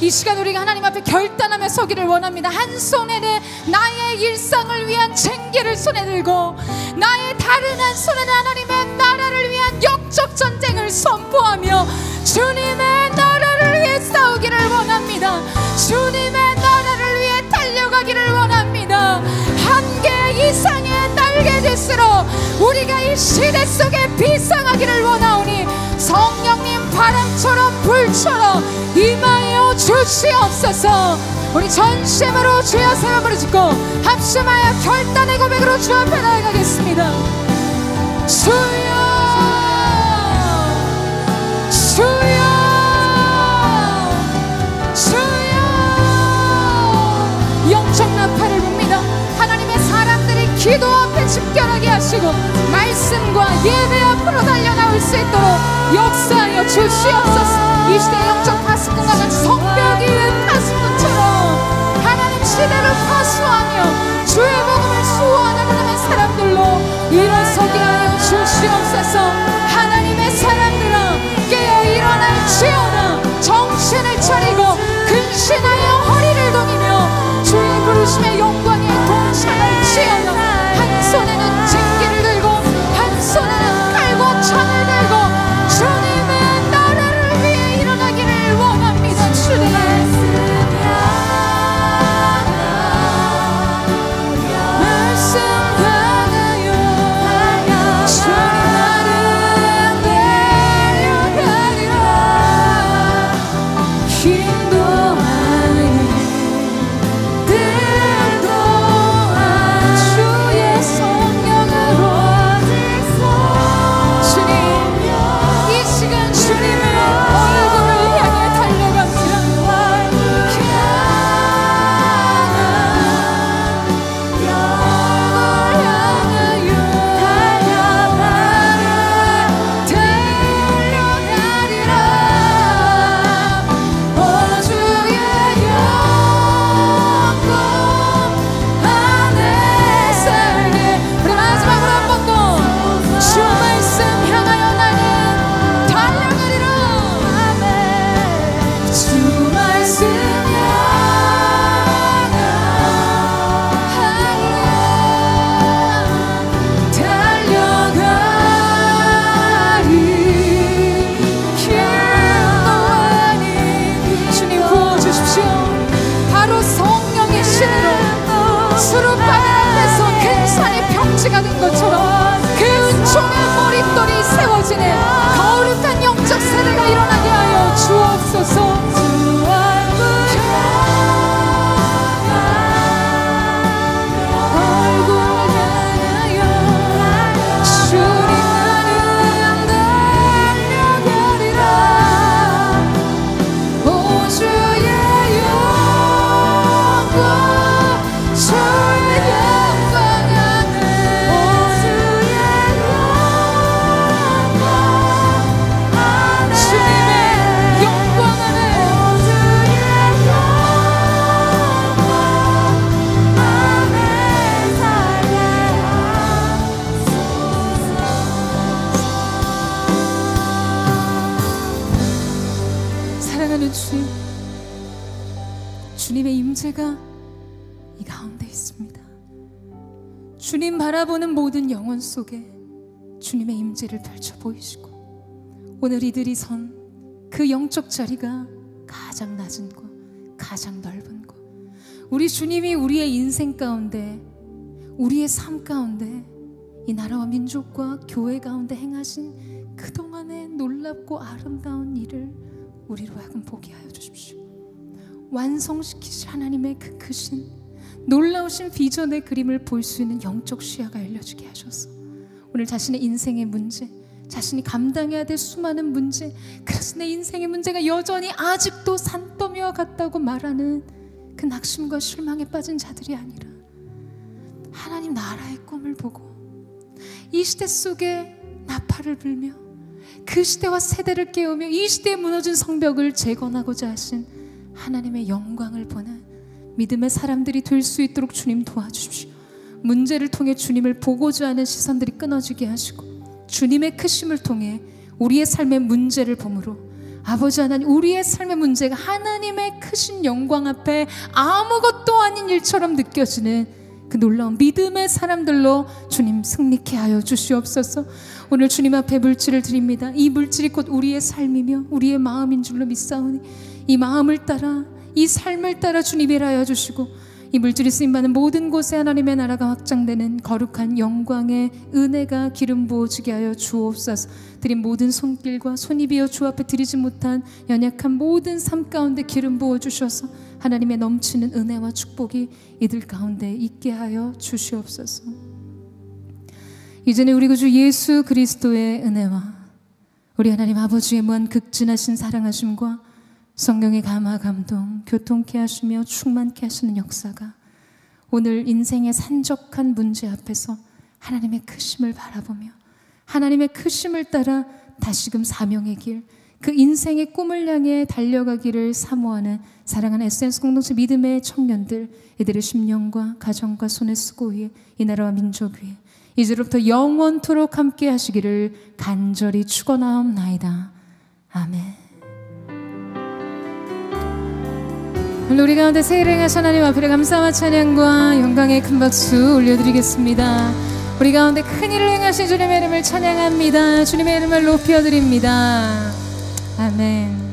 이 시간 우리가 하나님 앞에 결단하며 서기를 원합니다. 한 손에는 나의 일상을 위한 쟁기를 손에 들고 나의 다른 한 손에는 하나님의 나라를 위한 영적 전쟁을 선포하며 주님의 나라를 위해 싸우기를 원합니다. 주님의 나라를 위해 달려가기를 원합니다. 한 개 이상의 날개짓으로 우리가 이 시대 속에 비상하기를 원하오니 성령님 바람처럼 불처럼 임하여 주시옵소서. 우리 전심으로 주여 사랑 부르짖고 합심하여 결단의 고백으로 주 앞에 나아가겠습니다. 주여 주여 주여. 영적 나팔을 붑니다. 하나님의 사람들이 기도 앞에 집결하게 하시고 말씀과 예배 앞으로 달려나올 수 있도록 역사하여 주시옵소서. 이 시대의 영적 파수꾼과 같이 성벽이 된 파수꾼처럼 하나님 시대를 파수하며 주의 복음을 수호하는 하나님의 사람들로 일어서게 하여 주시옵소서. 하나님의 사람들아 깨어 일어날지어다. 정신을 차리고 근신하여 허리를 동이며 주의 부르심의 영광에 동참할지어다. 한 손에는 징기를 들고 한 손에는 칼과 창을 들고 주님의 나라를 위해 일어나기를 원합니다. 주님 말씀 가나요 이 가운데 있습니다. 주님 바라보는 모든 영혼 속에 주님의 임재를 펼쳐 보이시고, 오늘 이들이 선 그 영적 자리가 가장 낮은 곳, 가장 넓은 곳, 우리 주님이 우리의 인생 가운데, 우리의 삶 가운데, 이 나라와 민족과 교회 가운데 행하신 그동안의 놀랍고 아름다운 일을 우리로 하여금 보게 하여 주십시오. 완성시키실 하나님의 그 크신 놀라우신 비전의 그림을 볼 수 있는 영적 시야가 열려지게 하셔서 오늘 자신의 인생의 문제, 자신이 감당해야 될 수많은 문제, 그래서 내 인생의 문제가 여전히 아직도 산더미와 같다고 말하는 그 낙심과 실망에 빠진 자들이 아니라 하나님 나라의 꿈을 보고 이 시대 속에 나팔을 불며 그 시대와 세대를 깨우며 이 시대에 무너진 성벽을 재건하고자 하신 하나님의 영광을 보는 믿음의 사람들이 될 수 있도록 주님 도와주십시오. 문제를 통해 주님을 보고자 하는 시선들이 끊어지게 하시고, 주님의 크심을 통해 우리의 삶의 문제를 보므로 아버지 하나님, 우리의 삶의 문제가 하나님의 크신 영광 앞에 아무것도 아닌 일처럼 느껴지는 그 놀라운 믿음의 사람들로 주님 승리케 하여 주시옵소서. 오늘 주님 앞에 물질을 드립니다. 이 물질이 곧 우리의 삶이며 우리의 마음인 줄로 믿사오니 이 마음을 따라, 이 삶을 따라 주님 일하여 주시고, 이 물질이 쓰임받는 모든 곳에 하나님의 나라가 확장되는 거룩한 영광의 은혜가 기름 부어지게 하여 주옵소서. 드린 모든 손길과 손이 비어 주 앞에 드리지 못한 연약한 모든 삶 가운데 기름 부어주셔서 하나님의 넘치는 은혜와 축복이 이들 가운데 있게 하여 주시옵소서. 이제는 우리 구주 예수 그리스도의 은혜와 우리 하나님 아버지의 무한 극진하신 사랑하심과 성령의 감화 감동, 교통케 하시며 충만케 하시는 역사가 오늘 인생의 산적한 문제 앞에서 하나님의 크심을 바라보며 하나님의 크심을 따라 다시금 사명의 길, 그 인생의 꿈을 향해 달려가기를 사모하는 사랑하는 SNS 공동체 믿음의 청년들, 이들의 심령과 가정과 손에 쓰고 위에 이 나라와 민족 위에 이제로부터 영원토록 함께 하시기를 간절히 축원하옵나이다. 아멘. 우리 가운데 세일을 행하신 하나님 앞에 감사와 찬양과 영광의 큰 박수 올려드리겠습니다. 우리 가운데 큰일을 행하신 주님의 이름을 찬양합니다. 주님의 이름을 높여드립니다. 아멘.